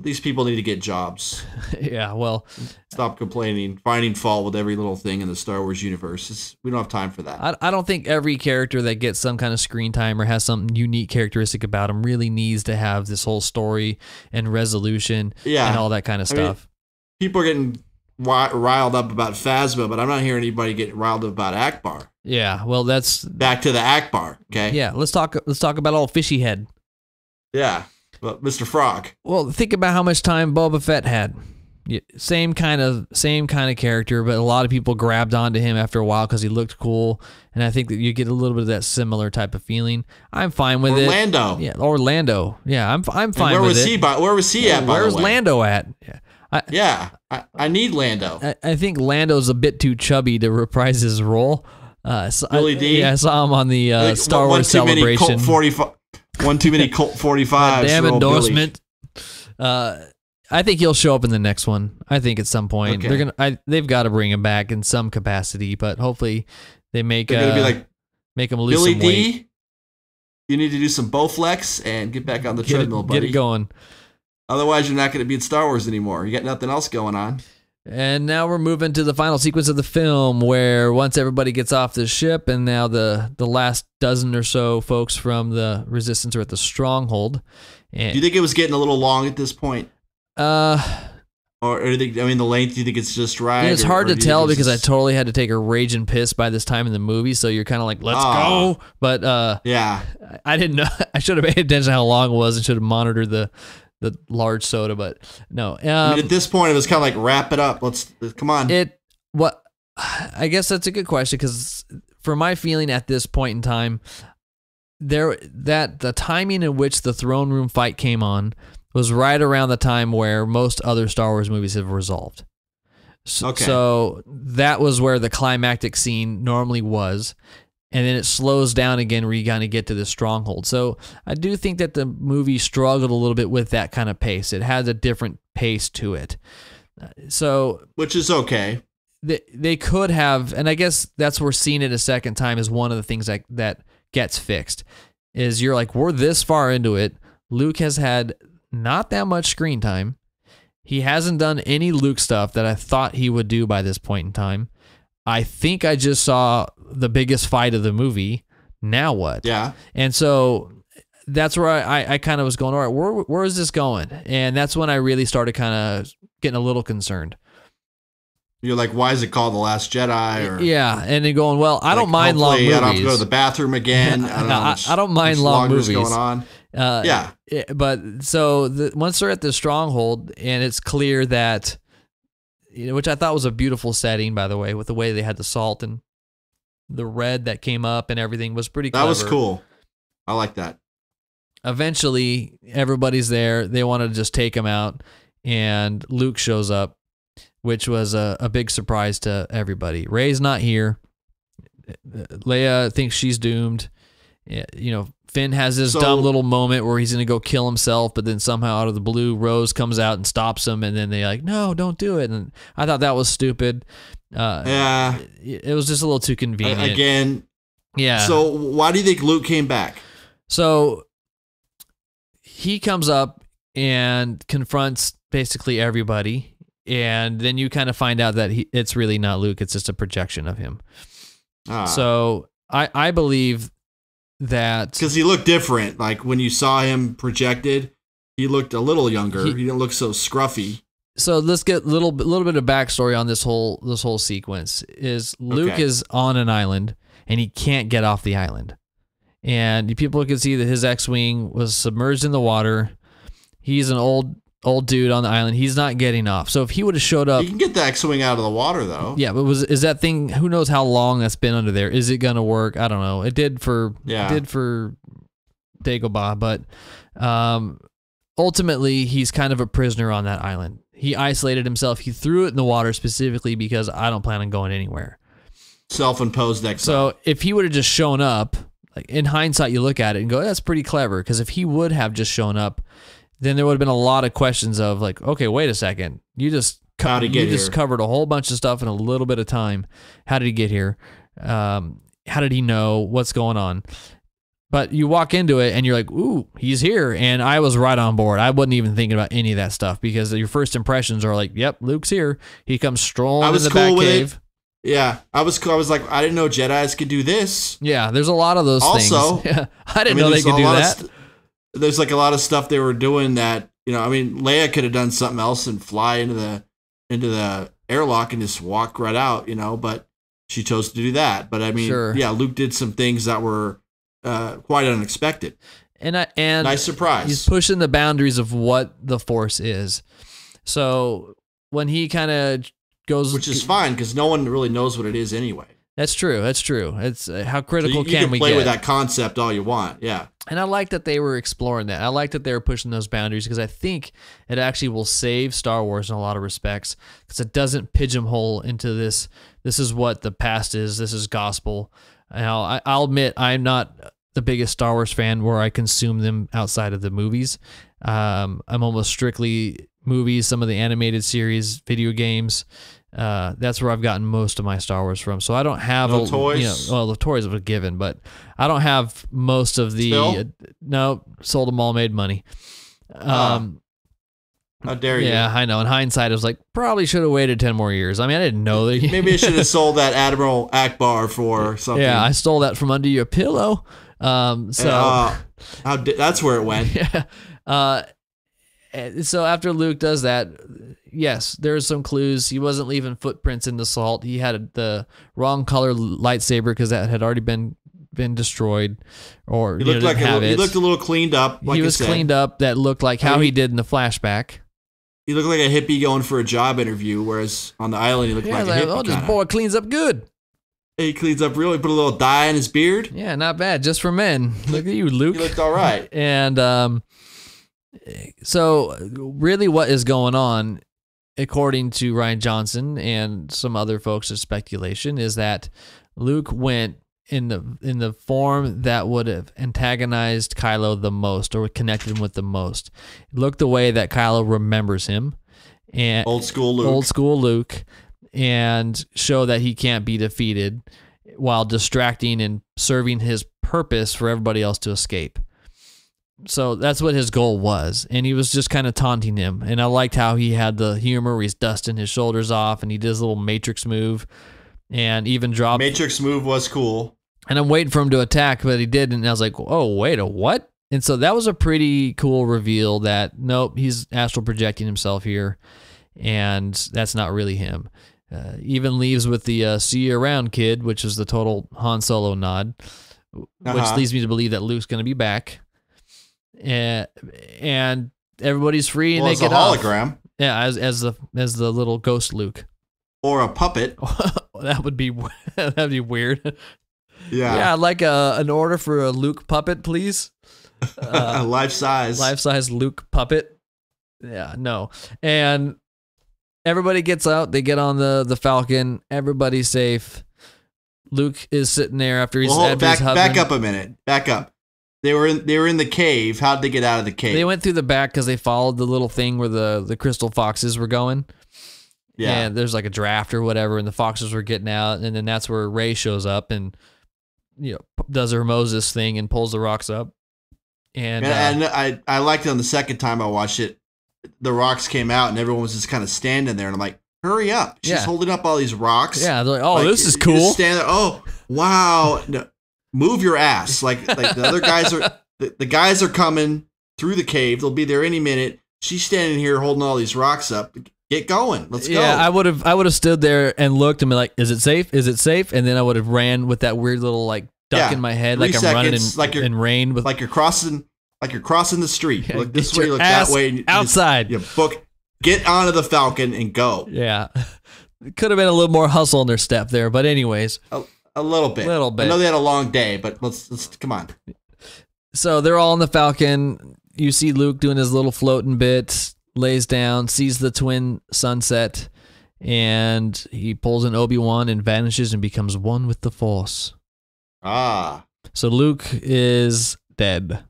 These people need to get jobs. Yeah, well, stop complaining, finding fault with every little thing in the Star Wars universe. It's, we don't have time for that. I, I don't think every character that gets some kind of screen time or has some unique characteristic about them really needs to have this whole story and resolution yeah. and all that kind of stuff. I mean, people are getting riled up about Phasma, but I'm not hearing anybody get riled up about Ackbar. Yeah, well, that's back to the Ackbar. Okay. Yeah, let's talk. Let's talk about old fishy head. Yeah, but Mister Frog. Well, think about how much time Boba Fett had. Same kind of same kind of character, but a lot of people grabbed onto him after a while because he looked cool, and I think that you get a little bit of that similar type of feeling. I'm fine with Orlando. it. Orlando. Yeah, Orlando. Yeah, I'm I'm fine where with was it. He by, where was he yeah, at? By where was Lando at? Yeah. I, yeah, I, I need Lando. I, I think Lando's a bit too chubby to reprise his role. Uh, so Billy I, D. Yeah, I saw him on the uh, like, Star Wars Celebration. One too many Colt forty-fives. Damn endorsement. Uh, I think he'll show up in the next one. I think at some point okay. they're gonna. I, they've got to bring him back in some capacity, but hopefully they make they're gonna uh, be like make him lose Billy some D. weight. You need to do some Bowflex and get back on the get treadmill, it, buddy. Get it going. Otherwise, you're not going to be in Star Wars anymore. You got nothing else going on. And now we're moving to the final sequence of the film where once everybody gets off the ship and now the, the last dozen or so folks from the Resistance are at the Stronghold. And, do you think it was getting a little long at this point? Uh, or, or do you think, I mean, the length, do you think it's just right? It's or, hard or to tell because I totally had to take a rage and piss by this time in the movie, so you're kind of like, let's oh, go. But uh, yeah, I didn't know. I should have paid attention to how long it was and should have monitored the... the large soda, but no. Um, I mean, at this point, it was kind of like wrap it up. Let's come on. It what? I guess that's a good question because, for my feeling at this point in time, there that the timing in which the throne room fight came on was right around the time where most other Star Wars movies have resolved. So, okay. So that was where the climactic scene normally was. And then it slows down again where you kind of get to the stronghold. So I do think that the movie struggled a little bit with that kind of pace. It has a different pace to it. So, which is okay. They, they could have, and I guess that's where seeing it a second time is one of the things that, that gets fixed, is you're like, we're this far into it. Luke has had not that much screen time. He hasn't done any Luke stuff that I thought he would do by this point in time. I think I just saw the biggest fight of the movie. Now what? Yeah. And so that's where I, I, I kind of was going, all right, where, where is this going? And that's when I really started kind of getting a little concerned. You're like, why is it called The Last Jedi? Or, yeah. And then going, well, I like, don't mind long movies. I don't have to go to the bathroom again. I don't, know much, I don't mind long movies. Going on. Uh, yeah. It, but so the, once they're at the stronghold and it's clear that, you know, which I thought was a beautiful setting, by the way, with the way they had the salt and the red that came up and everything was pretty clever. That was cool. I like that. Eventually, everybody's there. They want to just take him out, and Luke shows up, which was a, a big surprise to everybody. Rey's not here. Leia thinks she's doomed. You know, Finn has this so, dumb little moment where he's going to go kill himself, but then somehow out of the blue, Rose comes out and stops him, and then they like, no, don't do it. And I thought that was stupid. Uh, yeah. It, it was just a little too convenient. Uh, again. Yeah. So why do you think Luke came back? So he comes up and confronts basically everybody, and then you kind of find out that he, it's really not Luke. It's just a projection of him. Ah. So I, I believe... that because he looked different. Like when you saw him projected, he looked a little younger. He, he didn't look so scruffy. So let's get a little, little bit of backstory on this whole this whole sequence. Is Luke okay. is on an island and he can't get off the island, and people can see that his X-wing was submerged in the water. He's an old old dude on the island. He's not getting off. So if he would have showed up, you can get the X-wing out of the water though. Yeah, but was is that thing? Who knows how long that's been under there? Is it gonna work? I don't know. It did for yeah. it did for Dagobah, but um, ultimately he's kind of a prisoner on that island. He isolated himself. He threw it in the water specifically because I don't plan on going anywhere. Self-imposed exile. So if he would have just shown up, like in hindsight, you look at it and go, that's pretty clever. Because if he would have just shown up, then there would have been a lot of questions of like, okay, wait a second. You just co you just here? covered a whole bunch of stuff in a little bit of time. How did he get here? Um, how did he know what's going on? But you walk into it and you're like, ooh, he's here. And I was right on board. I wasn't even thinking about any of that stuff because your first impressions are like, yep, Luke's here. He comes strolling in the cool back cave. It. Yeah, I was cool. I was like, I didn't know Jedis could do this. Yeah, there's a lot of those also, things. Also, I didn't I mean, know they could do that. There's like a lot of stuff they were doing that, you know, I mean, Leia could have done something else and fly into the into the airlock and just walk right out, you know, but she chose to do that. But I mean, sure. yeah, Luke did some things that were uh, quite unexpected. And I, and nice surprise. He's pushing the boundaries of what the Force is. So when he kind of goes, which is fine because no one really knows what it is anyway. That's true. That's true. It's uh, how critical so you, you can, can we get? You can play with that concept all you want. Yeah. And I like that they were exploring that. I like that they were pushing those boundaries because I think it actually will save Star Wars in a lot of respects because it doesn't pigeonhole into this. This is what the past is. This is gospel. Now, I, I'll admit I'm not the biggest Star Wars fan where I consume them outside of the movies. Um, I'm almost strictly movies, some of the animated series, video games. Uh, that's where I've gotten most of my Star Wars from. So I don't have no a, toys. You know, well, the toys were given, but I don't have most of the. Uh, no, sold them all, made money. Um, uh, how dare you? Yeah, I know. In hindsight, I was like, probably should have waited ten more years. I mean, I didn't know that. Maybe I should have sold that Admiral Ackbar for something. Yeah, I stole that from under your pillow. Um, so uh, how that's where it went. Yeah. Uh, so after Luke does that. Yes, there's some clues. He wasn't leaving footprints in the salt. He had the wrong color lightsaber because that had already been been destroyed, or he looked, you know, like a little, it. He looked a little cleaned up. Like he was said. cleaned up. That looked like how I mean, he did in the flashback. He looked like a hippie going for a job interview, whereas on the island he looked yeah, like, like a hippie. Oh, this boy cleans up good. He cleans up really. Put a little dye in his beard. Yeah, not bad. Just for men. Look at you, Luke. You looked all right. And um, so really, what is going on? According to Rian Johnson and some other folks' speculation, is that Luke went in the in the form that would have antagonized Kylo the most, or connected him with the most. It looked the way that Kylo remembers him, and old school Luke, old school Luke, and show that he can't be defeated while distracting and serving his purpose for everybody else to escape. So that's what his goal was, and he was just kind of taunting him. And I liked how he had the humor where he's dusting his shoulders off, and he did his little Matrix move, and even dropped. Matrix move was cool. And I'm waiting for him to attack, but he didn't. And I was like, oh, wait, a what? And so that was a pretty cool reveal that, nope, he's astral projecting himself here, and that's not really him. Uh, even leaves with the uh, see you around, kid, which is the total Han Solo nod, uh-huh. which leads me to believe that Luke's going to be back. And, and everybody's free, and well, they get a hologram. Off. Yeah, as as the as the little ghost Luke, or a puppet. That would be that'd be weird. Yeah, yeah, like a an order for a Luke puppet, please. Uh, life size, life size Luke puppet. Yeah, no, and everybody gets out. They get on the the Falcon. Everybody's safe. Luke is sitting there after he's well, after back he's back up a minute. Back up. They were in, they were in the cave. How'd they get out of the cave? They went through the back because they followed the little thing where the, the crystal foxes were going. Yeah. And there's like a draft or whatever, and the foxes were getting out, and then that's where Rey shows up and, you know, does her Moses thing and pulls the rocks up. And, and uh, I, I liked it on the second time I watched it. The rocks came out, and everyone was just kind of standing there, and I'm like, hurry up. She's yeah. holding up all these rocks. Yeah, they're like, oh, like, this is cool. Just stand there. Oh, wow. No. Move your ass. Like like the other guys are the, the guys are coming through the cave. They'll be there any minute. She's standing here holding all these rocks up. Get going. Let's yeah, go. Yeah, I would have I would have stood there and looked and been like, is it safe? Is it safe? And then I would have ran with that weird little like duck yeah, in my head, like I'm seconds, running in, like in rain with like you're crossing like you're crossing the street. Yeah, look this way, look that way. And outside. You book get onto the Falcon and go. Yeah. Could have been a little more hustle in their step there, but anyways. Oh. A little bit. little bit. I know they had a long day, but let's, let's come on. So they're all in the Falcon. You see Luke doing his little floating bit, lays down, sees the twin sunset, and he pulls an Obi-Wan and vanishes and becomes one with the Force. Ah. So Luke is dead.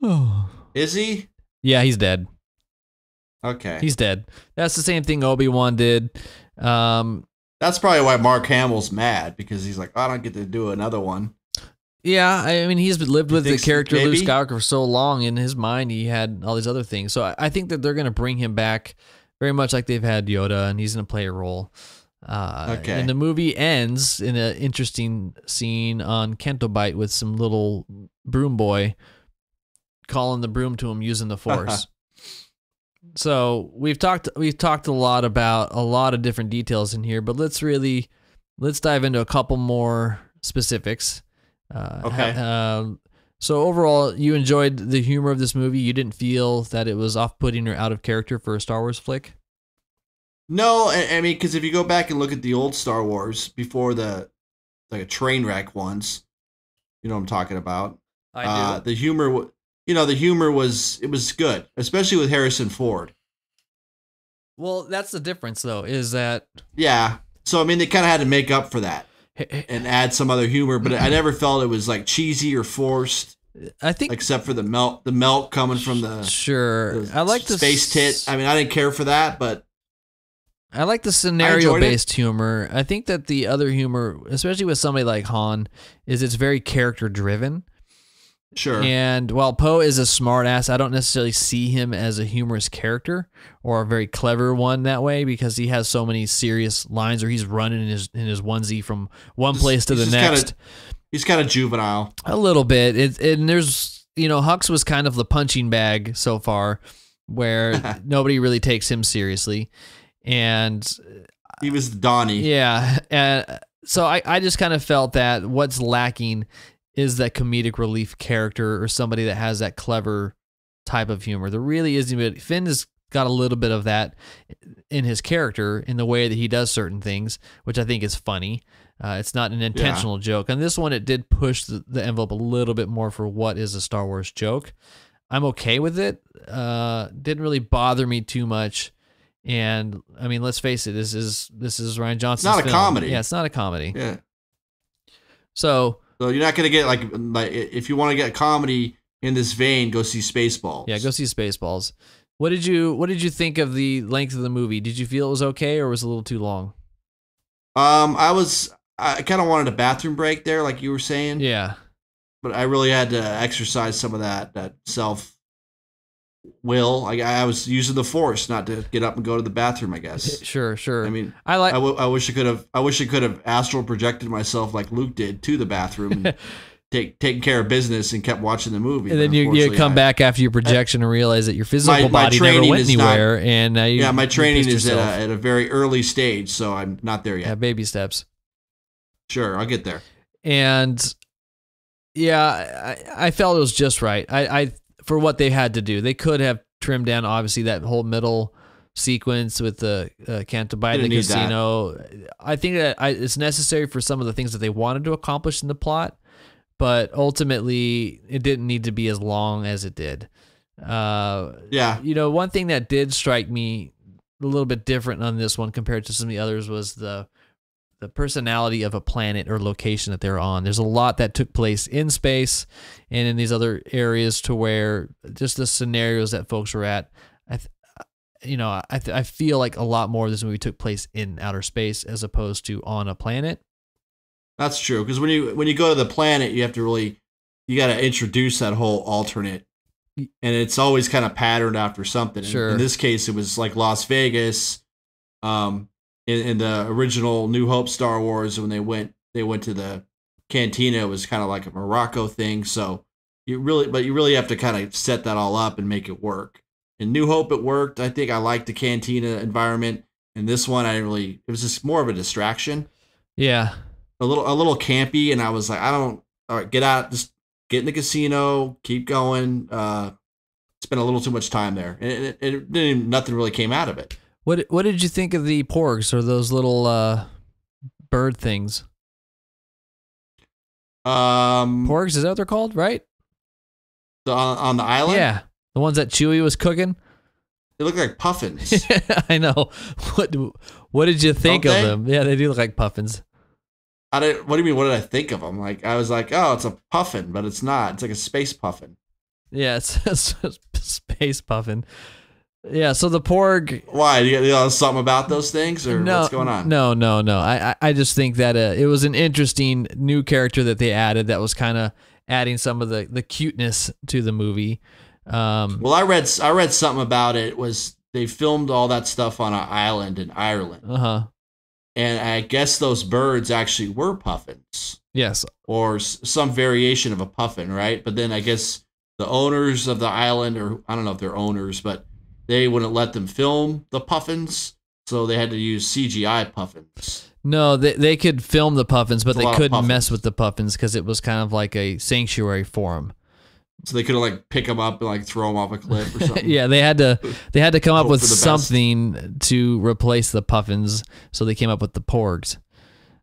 Oh. Is he? Yeah, he's dead. Okay. He's dead. That's the same thing Obi-Wan did. Um... That's probably why Mark Hamill's mad, because he's like, oh, I don't get to do another one. Yeah, I mean, he's lived with the character Luke Skywalker for so long. In his mind, he had all these other things. So I think that they're going to bring him back very much like they've had Yoda, and he's going to play a role. Uh, okay. And the movie ends in an interesting scene on Canto Bight with some little broom boy calling the broom to him using the Force. So we've talked we've talked a lot about a lot of different details in here, but let's really let's dive into a couple more specifics. Uh, okay. Uh, so overall, you enjoyed the humor of this movie. You didn't feel that it was off-putting or out of character for a Star Wars flick? No, I, I mean, because if you go back and look at the old Star Wars before the like a train wreck ones, you know what I'm talking about. I do. Uh, the humor, you know, the humor was it was good, especially with Harrison Ford. Well, that's the difference, though, is that yeah. So I mean, they kind of had to make up for that and add some other humor, but I never felt it was like cheesy or forced. I think, except for the melt, the melt coming from the sure. The I like the space tit. I mean, I didn't care for that, but I like the scenario-based humor. I think that the other humor, especially with somebody like Han, is it's very character-driven. Sure. And while Poe is a smartass, I don't necessarily see him as a humorous character or a very clever one that way, because he has so many serious lines, or he's running in his in his onesie from one just, place to the next. Kinda, he's kind of juvenile. A little bit. It, and there's, you know, Hux was kind of the punching bag so far, where nobody really takes him seriously. And he was Donnie. Yeah. And so I, I just kind of felt that what's lacking is that comedic relief character or somebody that has that clever type of humor. There really isn't. Finn has got a little bit of that in his character, in the way that he does certain things, which I think is funny. Uh, it's not an intentional yeah. joke. And this one, it did push the, the envelope a little bit more for what is a Star Wars joke. I'm okay with it. Uh, didn't really bother me too much. And I mean, let's face it, this is this is Rian Johnson's It's not a film. comedy. Yeah, it's not a comedy. Yeah. So So you're not gonna get like like if you want to get a comedy in this vein, go see Spaceballs. Yeah, go see Spaceballs. What did you what did you think of the length of the movie? Did you feel it was okay, or was it a little too long? Um, I was I kind of wanted a bathroom break there, like you were saying. Yeah. But I really had to exercise some of that that self. Will I, I was using the force not to get up and go to the bathroom, I guess. Sure, sure. I mean, I like. I, w I wish I could have. I wish I could have astral projected myself like Luke did to the bathroom, and take taking care of business, and kept watching the movie. And then you, you come I, back after your projection I, and realize that your physical my, my body never went anywhere. Not, and uh, you, yeah, my training is at a, at a very early stage, so I'm not there yet. Yeah, baby steps. Sure, I'll get there. And yeah, I, I felt it was just right. I. I For what they had to do, they could have trimmed down, obviously, that whole middle sequence with the uh, Canto Bight in the casino. That. I think that I, it's necessary for some of the things that they wanted to accomplish in the plot, but ultimately, it didn't need to be as long as it did. Uh, yeah, you know, one thing that did strike me a little bit different on this one compared to some of the others was the the personality of a planet or location that they're on. There's a lot that took place in space and in these other areas, to where just the scenarios that folks were at, I, th you know, I, th I feel like a lot more of this movie took place in outer space as opposed to on a planet. That's true. Cause when you, when you go to the planet, you have to really, you got to introduce that whole alternate, and it's always kind of patterned after something. Sure. In, in this case, it was like Las Vegas. Um, In, in the original New Hope Star Wars, when they went, they went to the cantina. It was kind of like a Morocco thing. So you really, but you really have to kind of set that all up and make it work. In New Hope, it worked. I think I liked the cantina environment. In this one, I didn't really. It was just more of a distraction. Yeah, a little, a little campy, and I was like, I don't. All right, get out. Just get in the casino. Keep going. Uh, spent a little too much time there, and it, it, it didn't. Nothing really came out of it. What what did you think of the porgs, or those little uh, bird things? Um, porgs, is that what they're called, right? The, on, on the island? Yeah. The ones that Chewie was cooking? They look like puffins. I know. What What did you think Don't of they? them? Yeah, they do look like puffins. I didn't, what do you mean, what did I think of them? Like, I was like, oh, it's a puffin, but it's not. It's like a space puffin. Yeah, it's a space puffin. Yeah, so the porg. Why? Do you, you know something about those things, or no, what's going on? No, no, no. I, I just think that uh, it was an interesting new character that they added that was kind of adding some of the, the cuteness to the movie. Um, well, I read I read something about it was they filmed all that stuff on an island in Ireland. Uh huh. And I guess those birds actually were puffins. Yes. Or s some variation of a puffin, right? But then I guess the owners of the island, or I don't know if they're owners, but they wouldn't let them film the puffins, so they had to use C G I puffins. No, they, they could film the puffins, but they couldn't mess with the puffins because it was kind of like a sanctuary for them. So they could like pick them up and like throw them off a cliff or something. Yeah, they had to they had to come up with something to replace the puffins, so they came up with the porgs.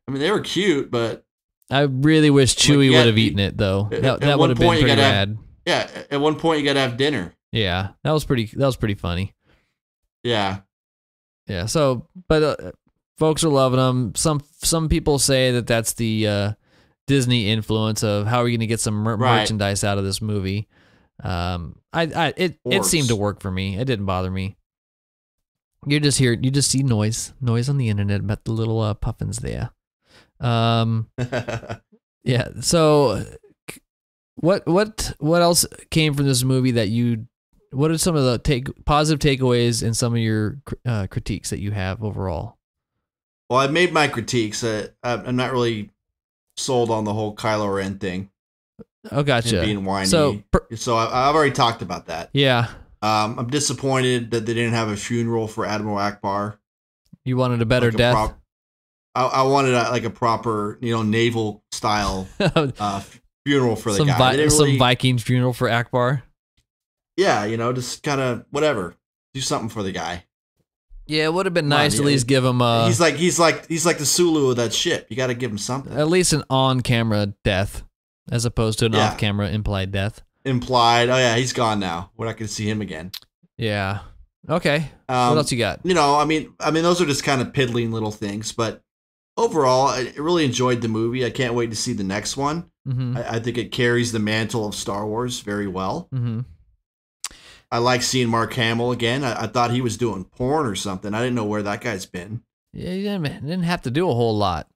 I mean, they were cute, but I really wish Chewie would have eaten it though. That, that would have been pretty rad. Yeah, at one point you got to have dinner. Yeah, that was pretty. That was pretty funny. Yeah, yeah. So, but uh, folks are loving them. Some some people say that that's the uh, Disney influence of how are we going to get some mer right. merchandise out of this movie. Um, I, I it it seemed to work for me. It didn't bother me. You just hear you just see noise noise on the internet about the little uh, puffins there. Um, yeah. So. What what what else came from this movie that you? What are some of the take positive takeaways and some of your uh, critiques that you have overall? Well, I made my critiques. Uh, I'm not really sold on the whole Kylo Ren thing. Oh, gotcha. And being whiny. So, so I, I've already talked about that. Yeah. Um, I'm disappointed that they didn't have a funeral for Admiral Ackbar. You wanted a better like death. A I, I wanted a, like a proper, you know, naval style. uh, funeral for the some guy. Vi some really, Viking funeral for Ackbar. Yeah, you know, just kind of whatever. Do something for the guy. Yeah, it would have been nice to at least give him a. He's like he's like he's like the Sulu of that ship. You got to give him something. At least an on-camera death, as opposed to an yeah. off-camera implied death. Implied. Oh yeah, he's gone now. We're not going to see him again. Yeah. Okay. Um, what else you got? You know, I mean, I mean, those are just kind of piddling little things, but overall, I really enjoyed the movie. I can't wait to see the next one. Mm-hmm. I, I think it carries the mantle of Star Wars very well. Mm-hmm. I like seeing Mark Hamill again. I, I thought he was doing porn or something. I didn't know where that guy's been. Yeah, he didn't, didn't have to do a whole lot.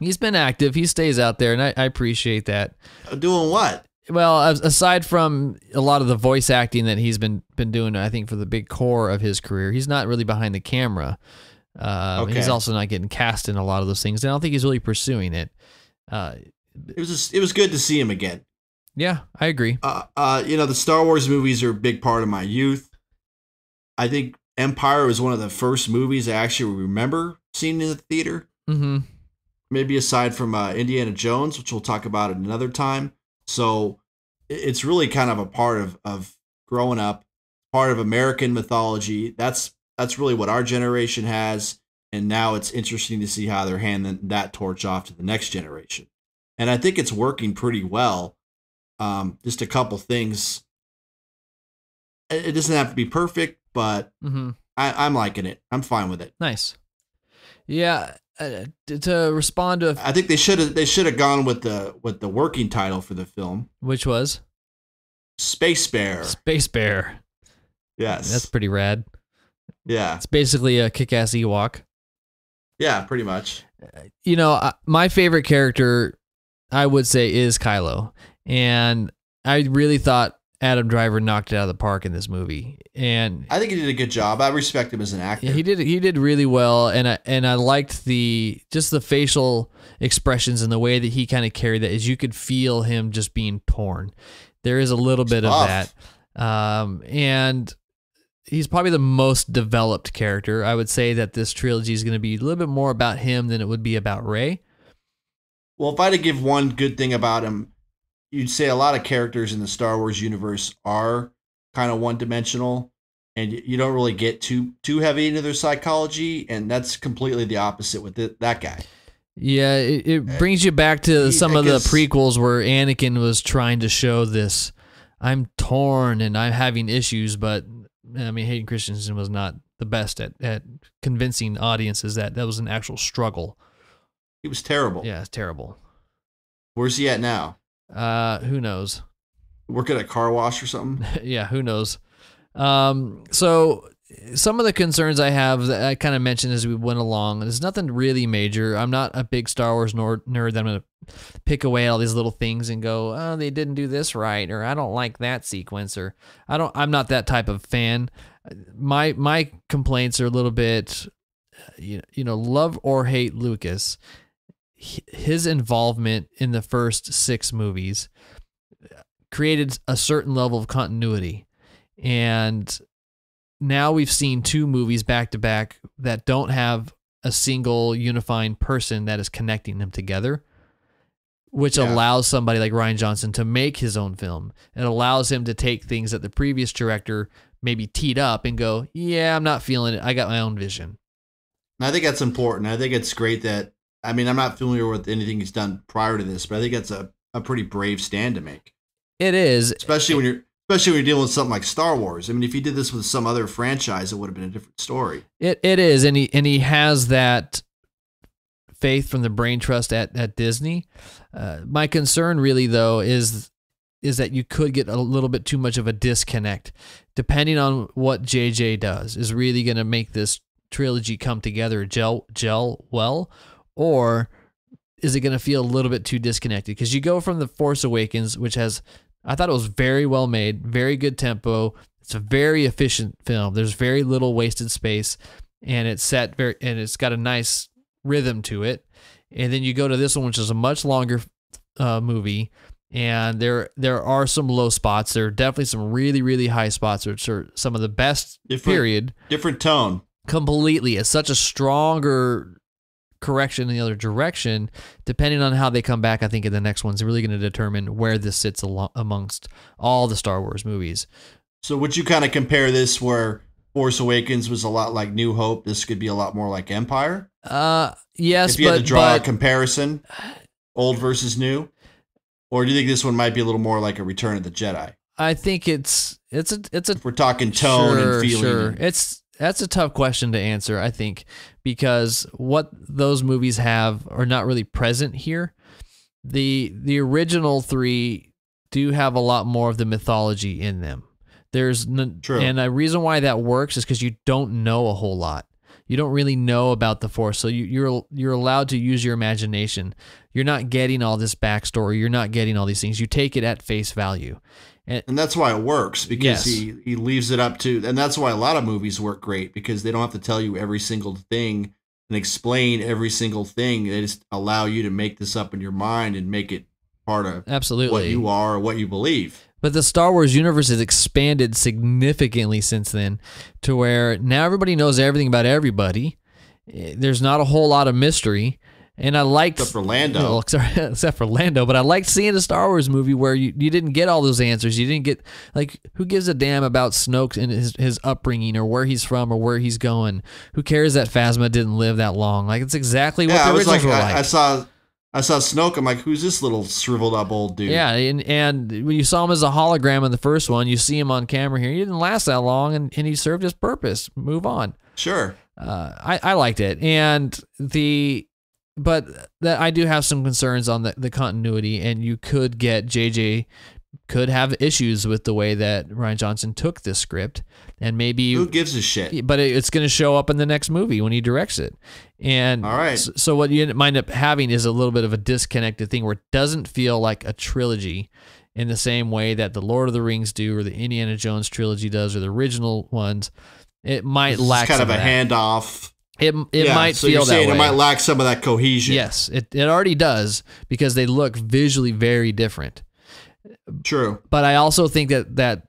He's been active. He stays out there, and I, I appreciate that. Doing what? Well, aside from a lot of the voice acting that he's been, been doing, I think, for the big core of his career, he's not really behind the camera. Uh, okay. He's also not getting cast in a lot of those things. I don't think he's really pursuing it. Uh, It was just, it was good to see him again. Yeah, I agree. Uh, uh, you know, the Star Wars movies are a big part of my youth. I think Empire was one of the first movies I actually remember seeing in the theater. Mm-hmm. Maybe aside from uh, Indiana Jones, which we'll talk about at another time. So it's really kind of a part of, of growing up, part of American mythology. That's that's really what our generation has. And now it's interesting to see how they're handing that torch off to the next generation. And I think it's working pretty well. Um, just a couple things. It doesn't have to be perfect, but mm-hmm. I, I'm liking it. I'm fine with it. Nice. Yeah. Uh, to respond to, I think they should have. They should have gone with the with the working title for the film, which was Space Bear. Space Bear. Yes, that's pretty rad. Yeah, it's basically a kick-ass Ewok. Yeah, pretty much. You know, my favorite character, I would say, is Kylo. And I really thought Adam Driver knocked it out of the park in this movie. And I think he did a good job. I respect him as an actor. Yeah, he did he did really well, and I and I liked the just the facial expressions and the way that he kind of carried that, is you could feel him just being torn. There is a little it's bit tough. of that. Um and he's probably the most developed character. I would say that this trilogy is going to be a little bit more about him than it would be about Rey. Well, if I had to give one good thing about him, you'd say a lot of characters in the Star Wars universe are kind of one-dimensional, and you don't really get too too heavy into their psychology, and that's completely the opposite with it, that guy. Yeah, it, it brings you back to he, some I of guess, the prequels where Anakin was trying to show this, I'm torn and I'm having issues, but, I mean, Hayden Christensen was not the best at, at convincing audiences that that was an actual struggle. He was terrible. Yeah, it's terrible. Where's he at now? Uh, who knows? Working at a car wash or something? Yeah, who knows? Um, so some of the concerns I have that I kind of mentioned as we went along, there's nothing really major. I'm not a big Star Wars nerd that I'm going to pick away all these little things and go, oh, they didn't do this right, or I don't like that sequence, or I don't, I'm not that type of fan. My, my complaints are a little bit, you know, love or hate Lucas. His involvement in the first six movies created a certain level of continuity, and now we've seen two movies back to back that don't have a single unifying person that is connecting them together, which yeah. allows somebody like Rian Johnson to make his own film. It allows him to take things that the previous director maybe teed up and go, yeah, I'm not feeling it. I got my own vision. I think that's important. I think it's great that, I mean, I'm not familiar with anything he's done prior to this, but I think that's a, a pretty brave stand to make. It is. Especially when you're, especially when you're dealing with something like Star Wars. I mean, if he did this with some other franchise, it would have been a different story. It It is. And he, and he has that faith from the brain trust at, at Disney. Uh, my concern really though, is, is that you could get a little bit too much of a disconnect depending on what J J does is really going to make this trilogy come together, gel, gel well, or is it going to feel a little bit too disconnected? Because you go from The Force Awakens, which has, I thought it was very well made, very good tempo. It's a very efficient film. There's very little wasted space, and it's set very, and it's got a nice rhythm to it. And then you go to this one, which is a much longer uh, movie, and there there are some low spots. There are definitely some really, really high spots, which are some of the best, different, period. Different tone. Completely. It's such a stronger correction in the other direction. Depending on how they come back, I think in the next one's really going to determine where this sits amongst all the Star Wars movies. So would you kind of compare this where Force Awakens was a lot like New Hope, this could be a lot more like Empire? Uh, yes, if you but, had to draw but, a comparison, old versus new, or do you think this one might be a little more like a Return of the Jedi? I think it's it's a it's a. If we're talking tone sure, and feeling. Sure. And, it's that's a tough question to answer, I think, because what those movies have are not really present here. the The original three do have a lot more of the mythology in them. There's no, and a reason why that works is because you don't know a whole lot. You don't really know about the Force, so you, you're you're allowed to use your imagination. You're not getting all this backstory. You're not getting all these things. You take it at face value, and, and that's why it works because yes. he he leaves it up to. And that's why a lot of movies work great because they don't have to tell you every single thing and explain every single thing. They just allow you to make this up in your mind and make it part of absolutely what you are, or what you believe. But the Star Wars universe has expanded significantly since then to where now everybody knows everything about everybody. There's not a whole lot of mystery. And I liked... Except for Lando. Well, except for Lando, but I liked seeing a Star Wars movie where you, you didn't get all those answers. You didn't get... Like, who gives a damn about Snoke and his, his upbringing or where he's from or where he's going? Who cares that Phasma didn't live that long? Like, it's exactly what yeah, the originals like, were like. I, I saw... I saw Snoke. I'm like, who's this little shriveled up old dude? Yeah, and, and when you saw him as a hologram in the first one, you see him on camera here. He didn't last that long, and, and he served his purpose. Move on. Sure. Uh, I, I liked it. And the, but that I do have some concerns on the, the continuity, and you could get J J could have issues with the way that Rian Johnson took this script, and maybe who gives a shit, but it's going to show up in the next movie when he directs it. And all right. So what you might end up having is a little bit of a disconnected thing where it doesn't feel like a trilogy in the same way that the Lord of the Rings do, or the Indiana Jones trilogy does, or the original ones. It might it's lack kind of a that. handoff. It, it yeah, might so feel you're that way. It might lack some of that cohesion. Yes, it, it already does because they look visually very different. True. But I also think that, that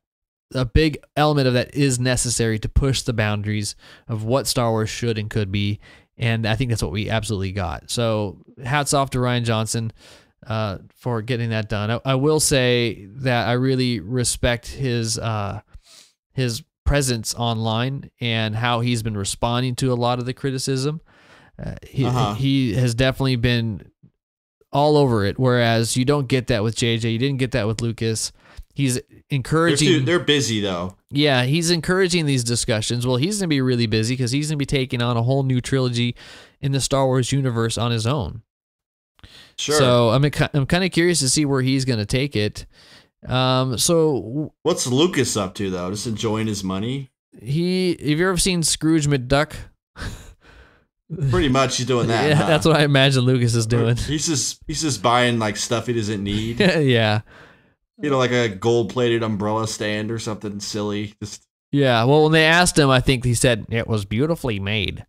a big element of that is necessary to push the boundaries of what Star Wars should and could be. And I think that's what we absolutely got. So hats off to Rian Johnson uh, for getting that done. I, I will say that I really respect his, uh, his presence online and how he's been responding to a lot of the criticism. Uh, he, uh-huh. he has definitely been all over it, whereas you don't get that with J J. You didn't get that with Lucas. He's encouraging... They're, they're busy, though. Yeah, he's encouraging these discussions. Well, he's going to be really busy because he's going to be taking on a whole new trilogy in the Star Wars universe on his own. Sure. So I'm, I'm kind of curious to see where he's going to take it. Um, so... What's Lucas up to, though? Just enjoying his money? He... Have you ever seen Scrooge McDuck? Pretty much, he's doing that. Yeah, huh? That's what I imagine Lucas is doing. He's just he's just buying like stuff he doesn't need. Yeah, you know, like a gold-plated umbrella stand or something silly. Just yeah. Well, when they asked him, I think he said it was beautifully made.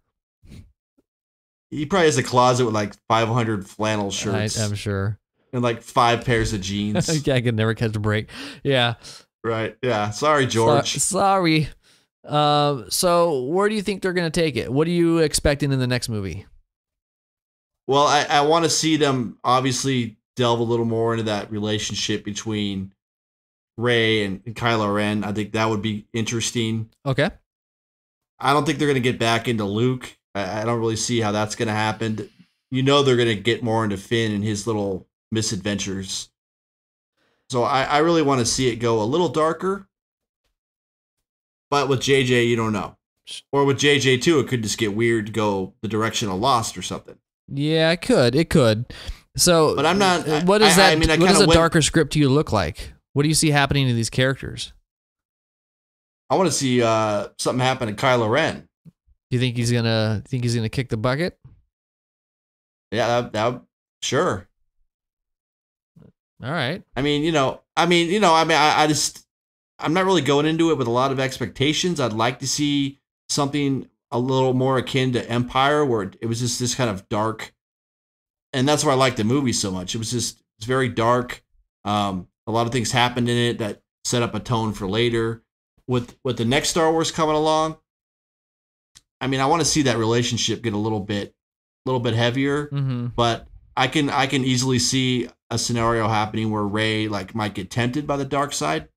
He probably has a closet with like five hundred flannel shirts. I, I'm sure, and like five pairs of jeans. Yeah, I could never catch a break. Yeah. Right. Yeah. Sorry, George. So sorry. Uh, so where do you think they're going to take it? What are you expecting in the next movie? Well, I, I want to see them obviously delve a little more into that relationship between Rey and, and Kylo Ren. I think that would be interesting. Okay. I don't think they're going to get back into Luke. I, I don't really see how that's going to happen. You know, they're going to get more into Finn and his little misadventures. So I, I really want to see it go a little darker. But with J J, you don't know. Or with J J too, it could just get weird, go the direction of Lost or something. Yeah, it could. It could. So, but I'm not. I, what is I, that? I mean, I what does a went, darker script to you look like? What do you see happening to these characters? I want to see uh, something happen to Kylo Ren. You think he's gonna think he's gonna kick the bucket? Yeah, that, that sure. All right. I mean, you know, I mean, you know, I mean, I, I just. I'm not really going into it with a lot of expectations. I'd like to see something a little more akin to Empire, where it was just this kind of dark, and that's why I liked the movie so much. It was just it's very dark. Um, a lot of things happened in it that set up a tone for later. With with the next Star Wars coming along, I mean, I want to see that relationship get a little bit, little bit heavier. Mm-hmm. But I can I can easily see a scenario happening where Rey like might get tempted by the dark side.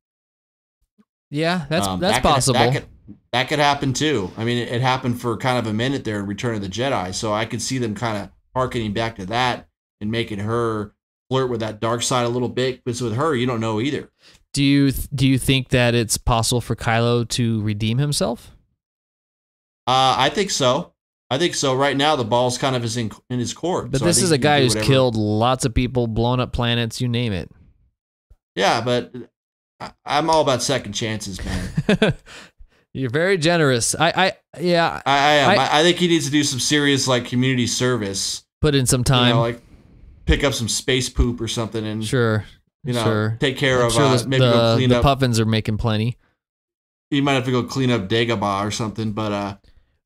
Yeah, that's um, that's that could, possible. That could, that could happen too. I mean, it, it happened for kind of a minute there in Return of the Jedi, so I could see them kind of harkening back to that and making her flirt with that dark side a little bit. Because with her, you don't know either. Do you do you think that it's possible for Kylo to redeem himself? Uh, I think so. I think so. Right now, the ball's kind of is in in his court. But so this is a guy who's killed lots of people, blown up planets, you name it. Yeah, but. I'm all about second chances, man. You're very generous. I, I yeah. I, I am. I, I think he needs to do some serious like community service. Put in some time. You know, like pick up some space poop or something, and sure, you know, sure. take care I'm of. Sure uh, the, maybe the, go clean the up. Puffins are making plenty. You might have to go clean up Dagobah or something, but uh,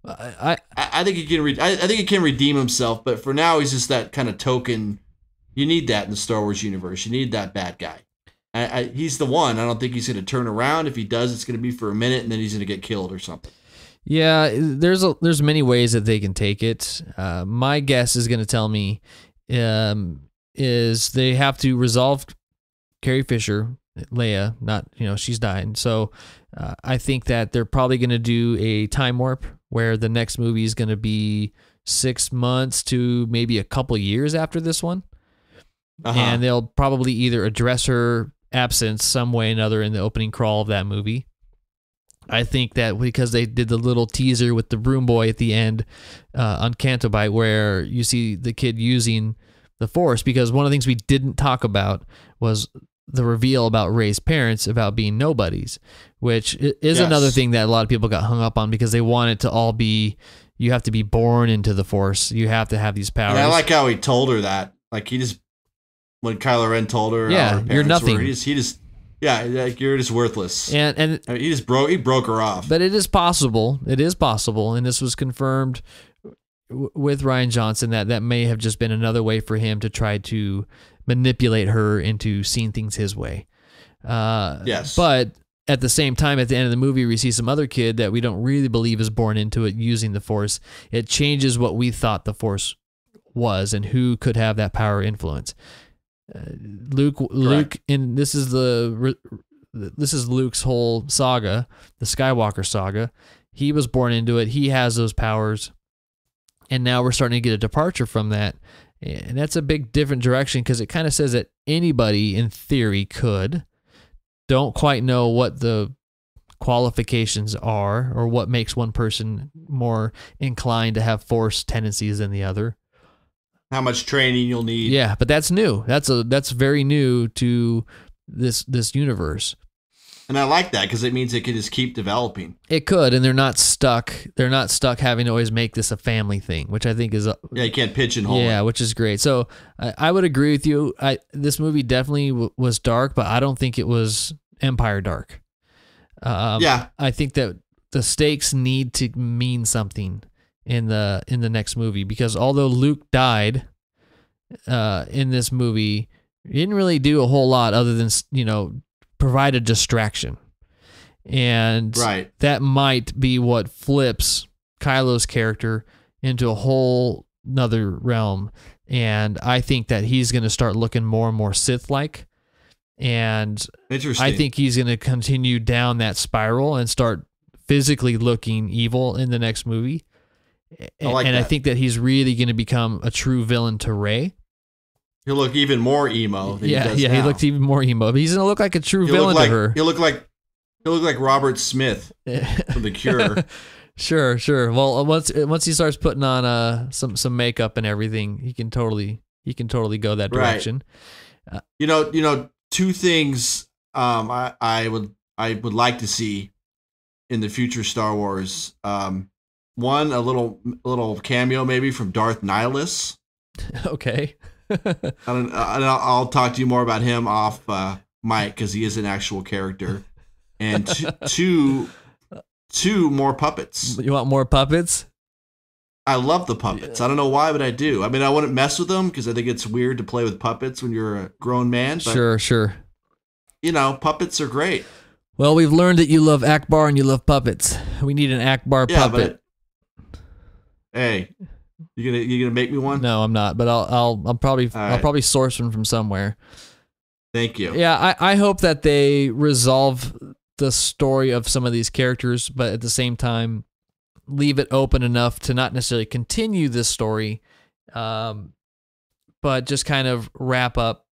I I, I think he can. Re I, I think he can redeem himself, but for now he's just that kind of token. You need that in the Star Wars universe. You need that bad guy. I, I, he's the one. I don't think he's going to turn around. If he does, it's going to be for a minute, and then he's going to get killed or something. Yeah, there's a, there's many ways that they can take it. Uh, my guess is going to tell me um, is they have to resolve Carrie Fisher, Leia. Not you know she's dying. So uh, I think that they're probably going to do a time warp where the next movie is going to be six months to maybe a couple years after this one, uh-huh. and they'll probably either address her absence some way or another in the opening crawl of that movie. I think that because they did the little teaser with the broom boy at the end uh, on Canto Bight, where you see the kid using the Force, because one of the things we didn't talk about was the reveal about Rey's parents about being nobodies, which is yes. another thing that a lot of people got hung up on because they want it to all be, you have to be born into the Force. You have to have these powers. And I like how he told her that. Like he just, when Kylo Ren told her, yeah, you're nothing. Were, he, just, he just, yeah, like you're just worthless. And and I mean, he just broke, he broke her off. But it is possible, it is possible, and this was confirmed w with Rian Johnson that that may have just been another way for him to try to manipulate her into seeing things his way. Uh, yes. But at the same time, at the end of the movie, we see some other kid that we don't really believe is born into it using the Force. It changes what we thought the Force was and who could have that power or influence. Uh, Luke, Correct. Luke, and this is the this is Luke's whole saga, the Skywalker saga. He was born into it. He has those powers, and now we're starting to get a departure from that, and that's a big different direction because it kind of says that anybody, in theory, could. Don't quite know what the qualifications are or what makes one person more inclined to have Force tendencies than the other. How much training you'll need. Yeah, but that's new. That's a that's very new to this this universe. And I like that because it means it could just keep developing. It could, and they're not stuck. They're not stuck having to always make this a family thing, which I think is a, yeah. You can't pigeonhole. Yeah, it. Which is great. So I, I would agree with you. I this movie definitely w was dark, but I don't think it was Empire dark. Um, yeah, I think that the stakes need to mean something in the in the next movie, because although Luke died uh, in this movie, he didn't really do a whole lot other than, you know, provide a distraction. And right. that might be what flips Kylo's character into a whole another realm. And I think that he's going to start looking more and more Sith-like. And I think he's going to continue down that spiral and start physically looking evil in the next movie. I like and that. I think that he's really going to become a true villain to Rey. He'll look even more emo. Than yeah, he does yeah, now. He looked even more emo. But he's going to look like a true he'll villain like, to her. He'll look like he'll look like Robert Smith from The Cure. Sure, sure. Well, once once he starts putting on uh some some makeup and everything, he can totally he can totally go that direction. Right. Uh, you know, you know. Two things um, I, I would I would like to see in the future Star Wars. Um, one, a little little cameo maybe from Darth Nihilus. Okay. I don't, I, I'll talk to you more about him off uh, mic because he is an actual character. And t two, two more puppets. You want more puppets? I love the puppets. I don't know why, but I do. I mean, I wouldn't mess with them because I think it's weird to play with puppets when you're a grown man. But, sure, sure. You know, puppets are great. Well, we've learned that you love Ackbar and you love puppets. We need an Ackbar yeah, puppet. But, hey, you gonna you gonna make me one? No, I'm not. But I'll I'll I'll probably right. I'll probably source one from somewhere. Thank you. Yeah, I I hope that they resolve the story of some of these characters, but at the same time, leave it open enough to not necessarily continue this story, um, but just kind of wrap up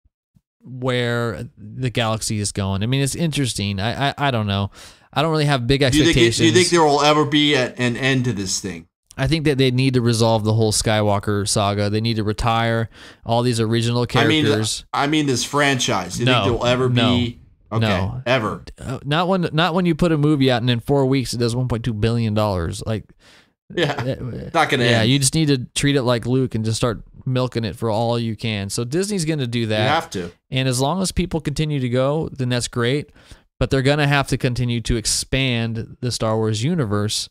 where the galaxy is going. I mean, it's interesting. I I, I don't know. I don't really have big expectations. Do you think, do you think there will ever be an end to this thing? I think that they need to resolve the whole Skywalker saga. They need to retire all these original characters. I mean, I mean this franchise. Do you no, think there will ever no. be... Okay, no, ever. Uh, not when, not when you put a movie out and in four weeks it does one point two billion dollars. Like, yeah, that, not gonna. Yeah, end. You just need to treat it like Luke and just start milking it for all you can. So Disney's gonna do that. You have to. And as long as people continue to go, then that's great. But they're gonna have to continue to expand the Star Wars universe.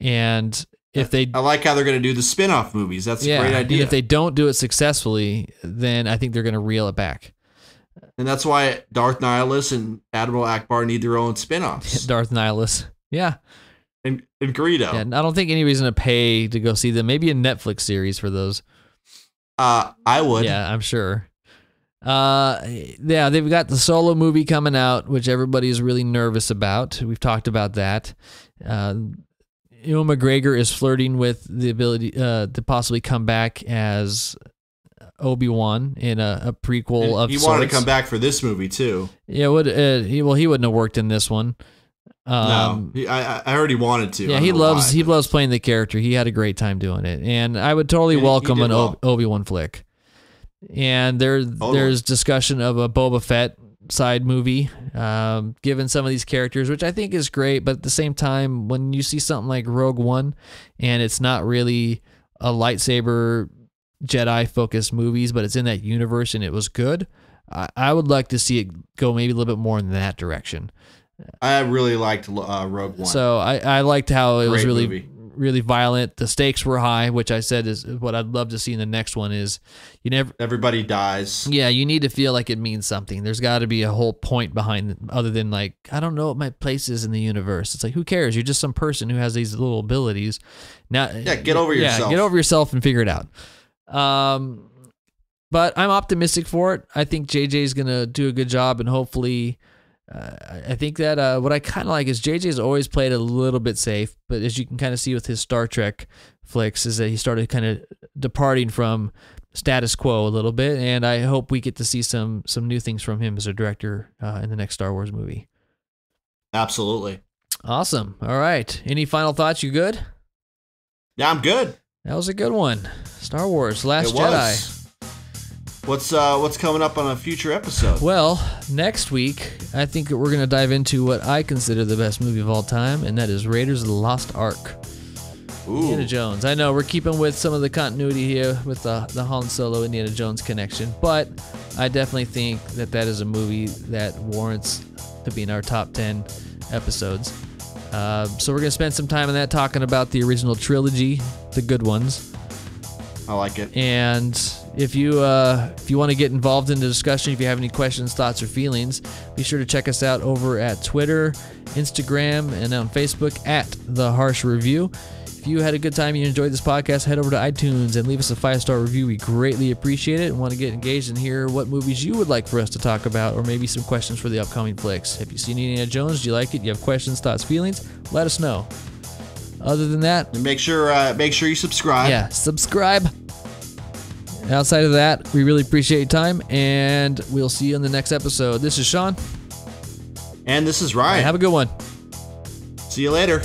And if they, I like how they're gonna do the spin-off movies. That's yeah, a great idea. And if they don't do it successfully, then I think they're gonna reel it back. And that's why Darth Nihilus and Admiral Ackbar need their own spinoffs. Darth Nihilus. Yeah. And, and Greedo. Yeah, and I don't think any reason to pay to go see them. Maybe a Netflix series for those. Uh, I would. Yeah, I'm sure. Uh, yeah, they've got the Solo movie coming out, which everybody's really nervous about. We've talked about that. Uh, Ewan McGregor is flirting with the ability uh, to possibly come back as... Obi-Wan in a, a prequel and of he sorts. Wanted to come back for this movie too. Yeah, would uh, he? Well, he wouldn't have worked in this one. Um, no, he, I I already wanted to. Yeah, he loves why, he but. loves playing the character. He had a great time doing it, and I would totally and welcome an well. Obi-Wan flick. And there totally. there's discussion of a Boba Fett side movie, um, given some of these characters, which I think is great. But at the same time, when you see something like Rogue One, and it's not really a lightsaber Jedi focused movies, but it's in that universe and it was good. I, I would like to see it go maybe a little bit more in that direction. I really liked uh, Rogue One. So I, I liked how it Great was really, movie. really violent. The stakes were high, which I said is what I'd love to see in the next one is you never, everybody dies. Yeah. You need to feel like it means something. There's gotta be a whole point behind it other than like, I don't know what my place is in the universe. It's like, who cares? You're just some person who has these little abilities. Now, yeah, get over yeah, yourself, get over yourself and figure it out. Um, but I'm optimistic for it. I think J J is going to do a good job and hopefully, uh, I think that, uh, what I kind of like is J J's always played a little bit safe, but as you can kind of see with his Star Trek flicks is that he started kind of departing from status quo a little bit. And I hope we get to see some, some new things from him as a director, uh, in the next Star Wars movie. Absolutely. Awesome. All right. Any final thoughts? You good? Yeah, I'm good. That was a good one. Star Wars: Last Jedi. What's uh, what's coming up on a future episode? Well, next week, I think we're going to dive into what I consider the best movie of all time, and that is Raiders of the Lost Ark. Ooh. Indiana Jones. I know, we're keeping with some of the continuity here with the, the Han Solo Indiana Jones connection, but I definitely think that that is a movie that warrants to be in our top ten episodes. Uh, so we're going to spend some time on that, talking about the original trilogy, the good ones. I like it. And If you uh, if you want to get involved in the discussion, if you have any questions, thoughts, or feelings, be sure to check us out over at Twitter, Instagram, and on Facebook at The Harsch Review. If you had a good time, you enjoyed this podcast, head over to iTunes and leave us a five-star review. We greatly appreciate it and want to get engaged and hear what movies you would like for us to talk about, or maybe some questions for the upcoming flicks. Have you seen Indiana Jones? Do you like it? Do you have questions, thoughts, feelings? Let us know. Other than that... And make sure, uh, make sure you subscribe. Yeah, subscribe. Outside of that, we really appreciate your time, and we'll see you in the next episode. This is Sean. And this is Ryan. Right, have a good one. See you later.